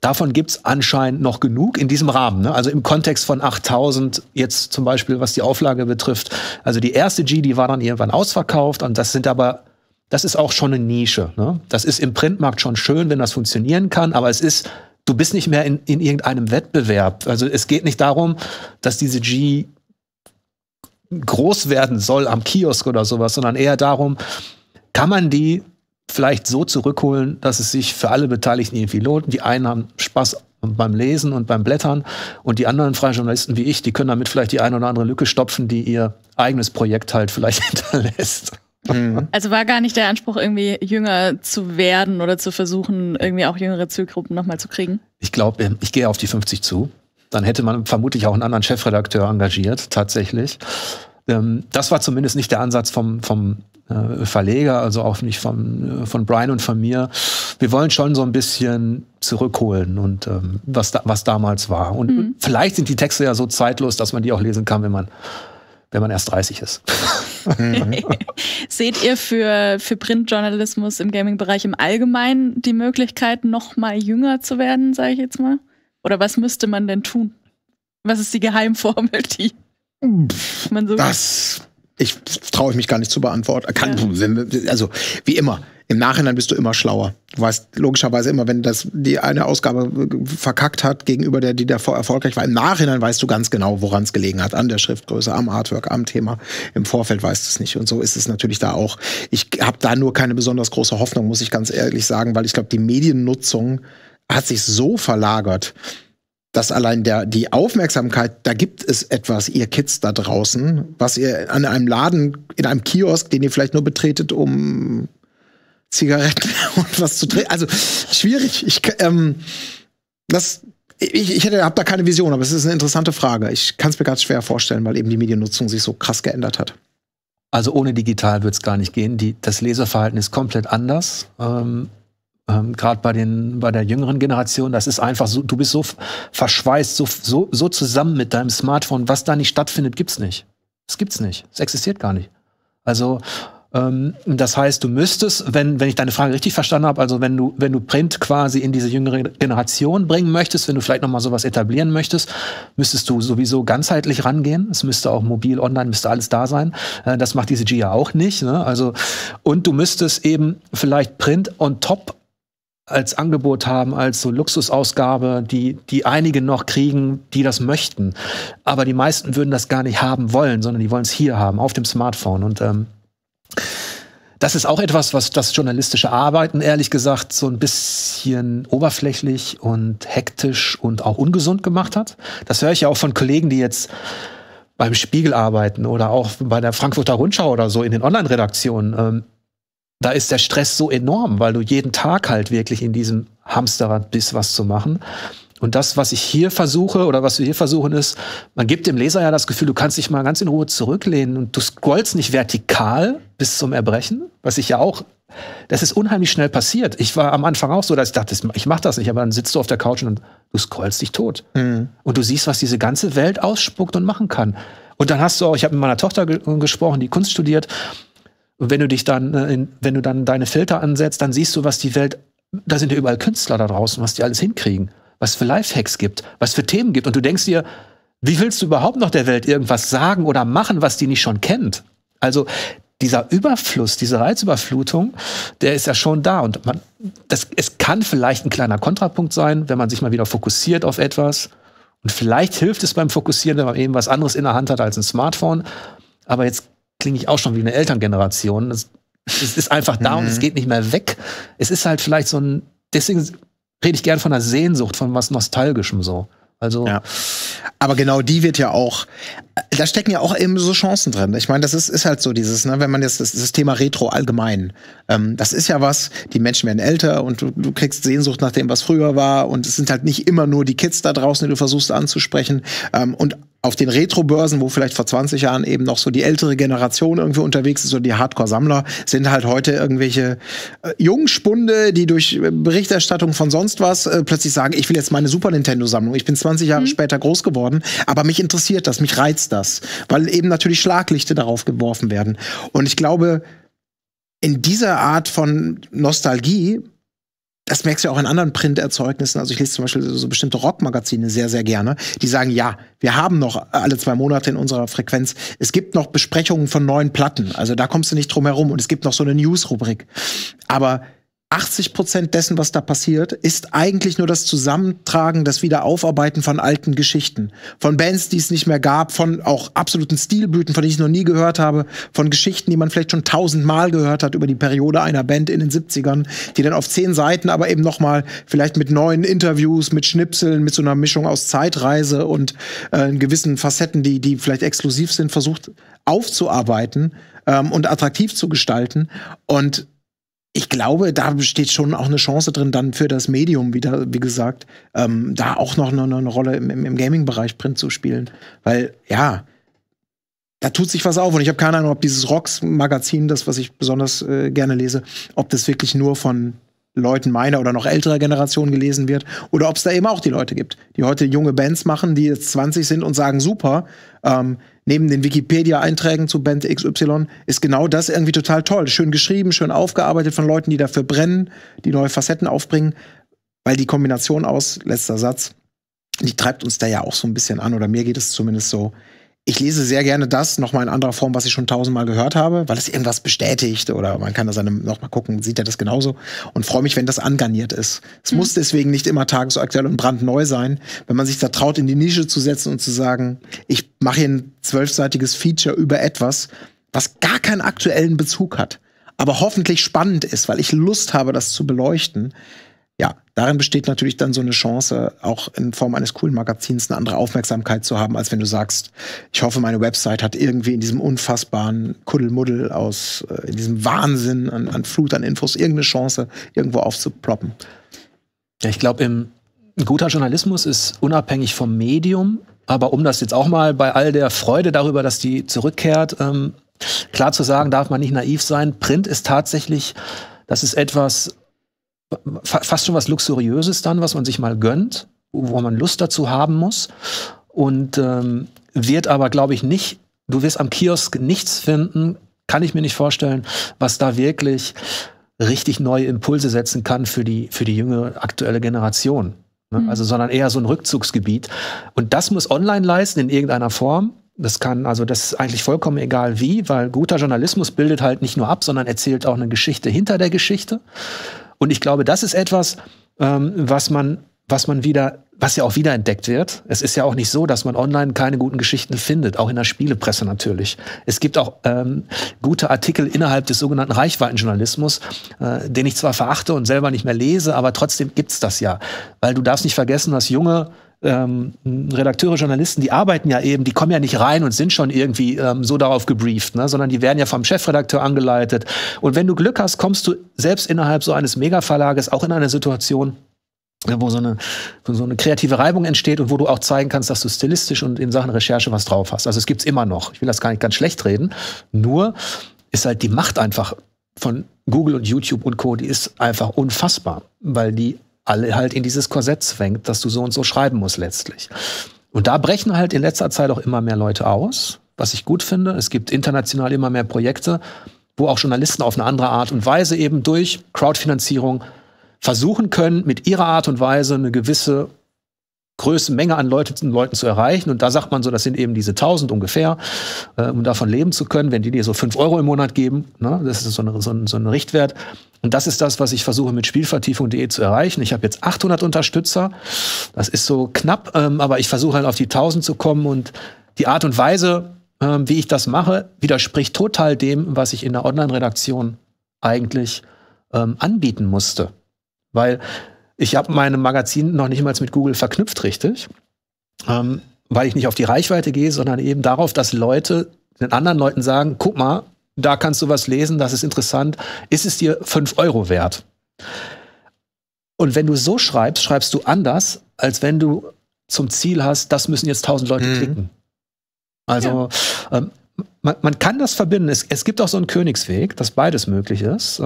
davon gibt es anscheinend noch genug in diesem Rahmen. Ne? Also im Kontext von 8000 jetzt zum Beispiel, was die Auflage betrifft. Also die erste G, die war dann irgendwann ausverkauft. Und das ist auch schon eine Nische. Ne? Das ist im Printmarkt schon schön, wenn das funktionieren kann. Aber du bist nicht mehr in irgendeinem Wettbewerb. Also es geht nicht darum, dass diese G groß werden soll am Kiosk oder sowas, sondern eher darum, kann man die vielleicht so zurückholen, dass es sich für alle Beteiligten irgendwie lohnt. Die einen haben Spaß beim Lesen und beim Blättern und die anderen freien Journalisten wie ich, die können damit vielleicht die eine oder andere Lücke stopfen, die ihr eigenes Projekt halt vielleicht hinterlässt. Mhm. Also war gar nicht der Anspruch, irgendwie jünger zu werden oder zu versuchen, irgendwie auch jüngere Zielgruppen nochmal zu kriegen? Ich glaube, ich gehe auf die 50 zu. Dann hätte man vermutlich auch einen anderen Chefredakteur engagiert, tatsächlich. Das war zumindest nicht der Ansatz vom Verleger, also auch nicht von Brian und von mir. Wir wollen schon so ein bisschen zurückholen und was damals war. Und vielleicht sind die Texte ja so zeitlos, dass man die auch lesen kann, wenn man erst 30 ist. Seht ihr für Printjournalismus im Gaming-Bereich im Allgemeinen die Möglichkeit, noch mal jünger zu werden, sage ich jetzt mal? Oder was müsste man denn tun? Was ist die Geheimformel, die man so... Ich traue mich gar nicht zu beantworten. Also, wie immer. Im Nachhinein bist du immer schlauer. Du weißt logischerweise immer, wenn das die eine Ausgabe verkackt hat gegenüber der, die davor erfolgreich war. Im Nachhinein weißt du ganz genau, woran es gelegen hat. An der Schriftgröße, am Artwork, am Thema. Im Vorfeld weißt du es nicht. Und so ist es natürlich da auch. Ich habe da nur keine besonders große Hoffnung, muss ich ganz ehrlich sagen, weil ich glaube, die Mediennutzung hat sich so verlagert, dass allein die Aufmerksamkeit, da gibt es etwas, ihr Kids da draußen, was ihr an einem Laden, in einem Kiosk, den ihr vielleicht nur betretet, um Zigaretten und was zu trinken. Also schwierig. Ich hab da keine Vision, aber es ist eine interessante Frage. Ich kann es mir ganz schwer vorstellen, weil eben die Mediennutzung sich so krass geändert hat. Also ohne digital wird es gar nicht gehen. Das Leserverhalten ist komplett anders. Gerade bei der jüngeren Generation, das ist einfach so, du bist so verschweißt, so zusammen mit deinem Smartphone, was da nicht stattfindet, gibt's nicht. Es gibt's nicht. Es existiert gar nicht. Also, das heißt, du müsstest, wenn ich deine Frage richtig verstanden habe, also wenn du Print quasi in diese jüngere Generation bringen möchtest, wenn du vielleicht nochmal sowas etablieren möchtest, müsstest du sowieso ganzheitlich rangehen. Es müsste auch mobil, online, müsste alles da sein. Das macht diese GEE auch nicht, ne? Also, und du müsstest eben vielleicht Print on top als Angebot haben, als so Luxusausgabe, die einige noch kriegen, die das möchten. Aber die meisten würden das gar nicht haben wollen, sondern die wollen es hier haben, auf dem Smartphone. Und das ist auch etwas, was das journalistische Arbeiten, ehrlich gesagt, so ein bisschen oberflächlich und hektisch und auch ungesund gemacht hat. Das höre ich ja auch von Kollegen, die jetzt beim Spiegel arbeiten oder auch bei der Frankfurter Rundschau oder so in den Online-Redaktionen. Da ist der Stress so enorm, weil du jeden Tag halt wirklich in diesem Hamsterrad bist, was zu machen. Und das, was ich hier versuche oder was wir hier versuchen, ist, man gibt dem Leser ja das Gefühl, du kannst dich mal ganz in Ruhe zurücklehnen und du scrollst nicht vertikal bis zum Erbrechen, was ich ja auch, das ist unheimlich schnell passiert. Ich war am Anfang auch so, dass ich dachte, ich mach das nicht, aber dann sitzt du auf der Couch und du scrollst dich tot. Mhm. Und du siehst, was diese ganze Welt ausspuckt und machen kann. Und dann hast du auch, ich habe mit meiner Tochter gesprochen, die Kunst studiert. Und wenn du dann deine Filter ansetzt, dann siehst du, was die Welt, da sind ja überall Künstler da draußen, was die alles hinkriegen, was für Lifehacks gibt, was für Themen gibt. Und du denkst dir, wie willst du überhaupt noch der Welt irgendwas sagen oder machen, was die nicht schon kennt? Also dieser Überfluss, diese Reizüberflutung, der ist ja schon da. Und es kann vielleicht ein kleiner Kontrapunkt sein, wenn man sich mal wieder fokussiert auf etwas. Und vielleicht hilft es beim Fokussieren, wenn man eben was anderes in der Hand hat als ein Smartphone. Aber jetzt klinge ich auch schon wie eine Elterngeneration. Es ist einfach da und es geht nicht mehr weg. Es ist halt vielleicht so ein, deswegen rede ich gerne von einer Sehnsucht, von was Nostalgischem so. Also ja. Aber genau die wird ja auch, da stecken ja auch eben so Chancen drin. Ich meine, das ist halt so dieses, ne, wenn man jetzt das Thema Retro allgemein, das ist ja was, die Menschen werden älter und du kriegst Sehnsucht nach dem, was früher war, und es sind halt nicht immer nur die Kids da draußen, die du versuchst anzusprechen, und auf den Retro-Börsen, wo vielleicht vor 20 Jahren eben noch so die ältere Generation irgendwie unterwegs ist, so die Hardcore-Sammler, sind halt heute irgendwelche Jungspunde, die durch Berichterstattung von sonst was plötzlich sagen, ich will jetzt meine Super-Nintendo-Sammlung, ich bin 20 Jahre später groß geworden, aber mich interessiert das, mich reizt das, weil eben natürlich Schlaglichter darauf geworfen werden. Und ich glaube, in dieser Art von Nostalgie, das merkst du ja auch in anderen Printerzeugnissen. Also ich lese zum Beispiel so bestimmte Rockmagazine sehr, sehr gerne. Die sagen, ja, wir haben noch alle 2 Monate in unserer Frequenz, es gibt noch Besprechungen von neuen Platten. Also da kommst du nicht drum herum. Und es gibt noch so eine News-Rubrik. Aber 80% dessen, was da passiert, ist eigentlich nur das Zusammentragen, das Wiederaufarbeiten von alten Geschichten. Von Bands, die es nicht mehr gab, von auch absoluten Stilblüten, von denen ich noch nie gehört habe, von Geschichten, die man vielleicht schon 1000-mal gehört hat über die Periode einer Band in den 70ern, die dann auf 10 Seiten, aber eben nochmal vielleicht mit neuen Interviews, mit Schnipseln, mit so einer Mischung aus Zeitreise und gewissen Facetten, die vielleicht exklusiv sind, versucht aufzuarbeiten und attraktiv zu gestalten. Und ich glaube, da besteht schon auch eine Chance drin, dann für das Medium wieder, wie gesagt, da auch noch eine Rolle im Gaming-Bereich Print zu spielen. Weil, ja, da tut sich was auf. Und ich habe keine Ahnung, ob dieses Rocks-Magazin, das, was ich besonders gerne lese, ob das wirklich nur von Leuten meiner oder noch älterer Generation gelesen wird. Oder ob es da eben auch die Leute gibt, die heute junge Bands machen, die jetzt 20 sind und sagen, super, neben den Wikipedia-Einträgen zu Band XY ist genau das irgendwie total toll. Schön geschrieben, schön aufgearbeitet von Leuten, die dafür brennen, die neue Facetten aufbringen, weil die Kombination aus, letzter Satz, die treibt uns da ja auch so ein bisschen an, oder mir geht es zumindest so. Ich lese sehr gerne das nochmal in anderer Form, was ich schon 1000-mal gehört habe, weil es irgendwas bestätigt, oder man kann da nochmal gucken, sieht er das genauso, und freue mich, wenn das angarniert ist. Es muss deswegen nicht immer tagesaktuell und brandneu sein, wenn man sich da traut, in die Nische zu setzen und zu sagen, ich mache hier ein 12-seitiges Feature über etwas, was gar keinen aktuellen Bezug hat, aber hoffentlich spannend ist, weil ich Lust habe, das zu beleuchten. Ja, darin besteht natürlich dann so eine Chance, auch in Form eines coolen Magazins eine andere Aufmerksamkeit zu haben, als wenn du sagst, ich hoffe, meine Website hat irgendwie in diesem unfassbaren Kuddelmuddel aus, in diesem Wahnsinn an Flut, an Infos, irgendeine Chance, irgendwo aufzuploppen. Ja, ich glaube, ein guter Journalismus ist unabhängig vom Medium, aber um das jetzt auch mal bei all der Freude darüber, dass die zurückkehrt, klar zu sagen, darf man nicht naiv sein. Print ist tatsächlich, das ist etwas, fast schon was Luxuriöses dann, was man sich mal gönnt, wo man Lust dazu haben muss, und wird aber, glaube ich, nicht, du wirst am Kiosk nichts finden, kann ich mir nicht vorstellen, was da wirklich richtig neue Impulse setzen kann für die jüngere, aktuelle Generation, ne? Also, sondern eher so ein Rückzugsgebiet. Und das muss online leisten in irgendeiner Form. Das kann, also das ist eigentlich vollkommen egal wie, weil guter Journalismus bildet halt nicht nur ab, sondern erzählt auch eine Geschichte hinter der Geschichte. Und ich glaube, das ist etwas, was ja auch wiederentdeckt wird. Es ist ja auch nicht so, dass man online keine guten Geschichten findet, auch in der Spielepresse natürlich. Es gibt auch gute Artikel innerhalb des sogenannten Reichweitenjournalismus, den ich zwar verachte und selber nicht mehr lese, aber trotzdem gibt's das ja. Weil du darfst nicht vergessen, dass junge Redakteure, Journalisten, die arbeiten ja eben, die kommen ja nicht rein und sind schon irgendwie so darauf gebrieft, ne? Sondern die werden ja vom Chefredakteur angeleitet. Und wenn du Glück hast, kommst du selbst innerhalb so eines Mega-Verlages auch in eine Situation, wo so eine kreative Reibung entsteht und wo du auch zeigen kannst, dass du stilistisch und in Sachen Recherche was drauf hast. Also es gibt's immer noch. Ich will das gar nicht ganz schlecht reden. Nur ist halt die Macht einfach von Google und YouTube und Co., die ist einfach unfassbar, weil die alle halt in dieses Korsett zwängt, dass du so und so schreiben musst letztlich. Und da brechen halt in letzter Zeit auch immer mehr Leute aus, was ich gut finde. Es gibt international immer mehr Projekte, wo auch Journalisten auf eine andere Art und Weise eben durch Crowdfinanzierung versuchen können, mit ihrer Art und Weise eine gewisse Größenmenge an Leuten zu erreichen. Und da sagt man so, das sind eben diese 1000 ungefähr, um davon leben zu können, wenn die dir so 5 € im Monat geben, ne? Das ist so ein Richtwert. Und das ist das, was ich versuche mit Spielvertiefung.de zu erreichen. Ich habe jetzt 800 Unterstützer. Das ist so knapp, aber ich versuche halt auf die 1000 zu kommen. Und die Art und Weise, wie ich das mache, widerspricht total dem, was ich in der Online-Redaktion eigentlich anbieten musste. Weil ich habe meine Magazin noch nicht mal mit Google verknüpft, richtig? Weil ich nicht auf die Reichweite gehe, sondern eben darauf, dass Leute den anderen Leuten sagen, guck mal, da kannst du was lesen, das ist interessant. Ist es dir 5 € wert? Und wenn du so schreibst, schreibst du anders, als wenn du zum Ziel hast, das müssen jetzt 1000 Leute klicken. Also ja. Man kann das verbinden. Es gibt auch so einen Königsweg, dass beides möglich ist.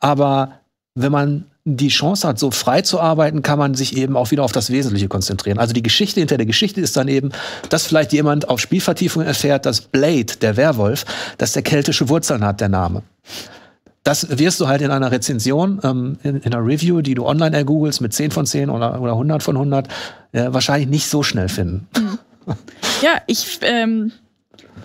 Aber wenn man die Chance hat, so frei zu arbeiten, kann man sich eben auch wieder auf das Wesentliche konzentrieren. Also die Geschichte hinter der Geschichte ist dann eben, dass vielleicht jemand auf Spielvertiefung erfährt, dass Blade, der Werwolf, dass der keltische Wurzeln hat, der Name. Das wirst du halt in einer Rezension, in einer Review, die du online ergoogelst, mit 10 von 10 oder 100 von 100, wahrscheinlich nicht so schnell finden. Ja, ich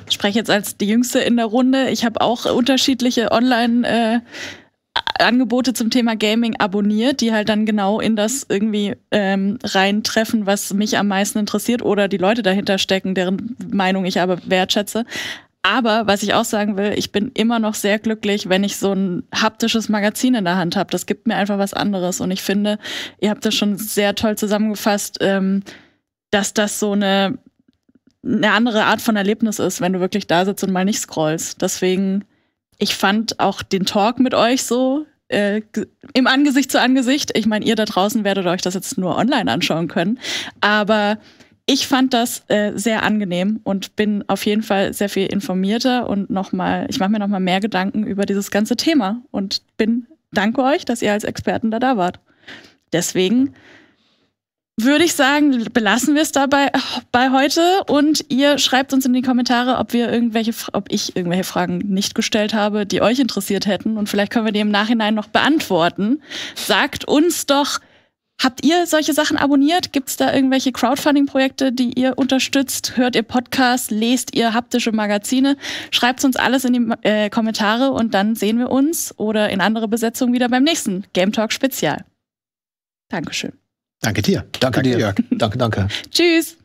spreche jetzt als die Jüngste in der Runde. Ich habe auch unterschiedliche Online-Angebote zum Thema Gaming abonniert, die halt dann genau in das irgendwie reintreffen, was mich am meisten interessiert, oder die Leute dahinter stecken, deren Meinung ich aber wertschätze. Aber was ich auch sagen will, ich bin immer noch sehr glücklich, wenn ich so ein haptisches Magazin in der Hand habe. Das gibt mir einfach was anderes. Und ich finde, ihr habt das schon sehr toll zusammengefasst, dass das so eine andere Art von Erlebnis ist, wenn du wirklich da sitzt und mal nicht scrollst. Deswegen, ich fand auch den Talk mit euch so im Angesicht zu Angesicht. Ich meine, ihr da draußen werdet euch das jetzt nur online anschauen können. Aber ich fand das sehr angenehm und bin auf jeden Fall sehr viel informierter. Und ich mache mir noch mal mehr Gedanken über dieses ganze Thema. Und danke euch, dass ihr als Experten da wart. Deswegen würde ich sagen, belassen wir es dabei bei heute, und ihr schreibt uns in die Kommentare, ob ich irgendwelche Fragen nicht gestellt habe, die euch interessiert hätten, und vielleicht können wir die im Nachhinein noch beantworten. Sagt uns doch, Habt ihr solche Sachen abonniert? Gibt es da irgendwelche Crowdfunding-Projekte, die ihr unterstützt? Hört ihr Podcasts? Lest ihr haptische Magazine? Schreibt uns alles in die Kommentare und dann sehen wir uns oder in andere Besetzung wieder beim nächsten Game Talk Spezial. Dankeschön. Danke dir. Danke dir, Jörg. Danke. Tschüss.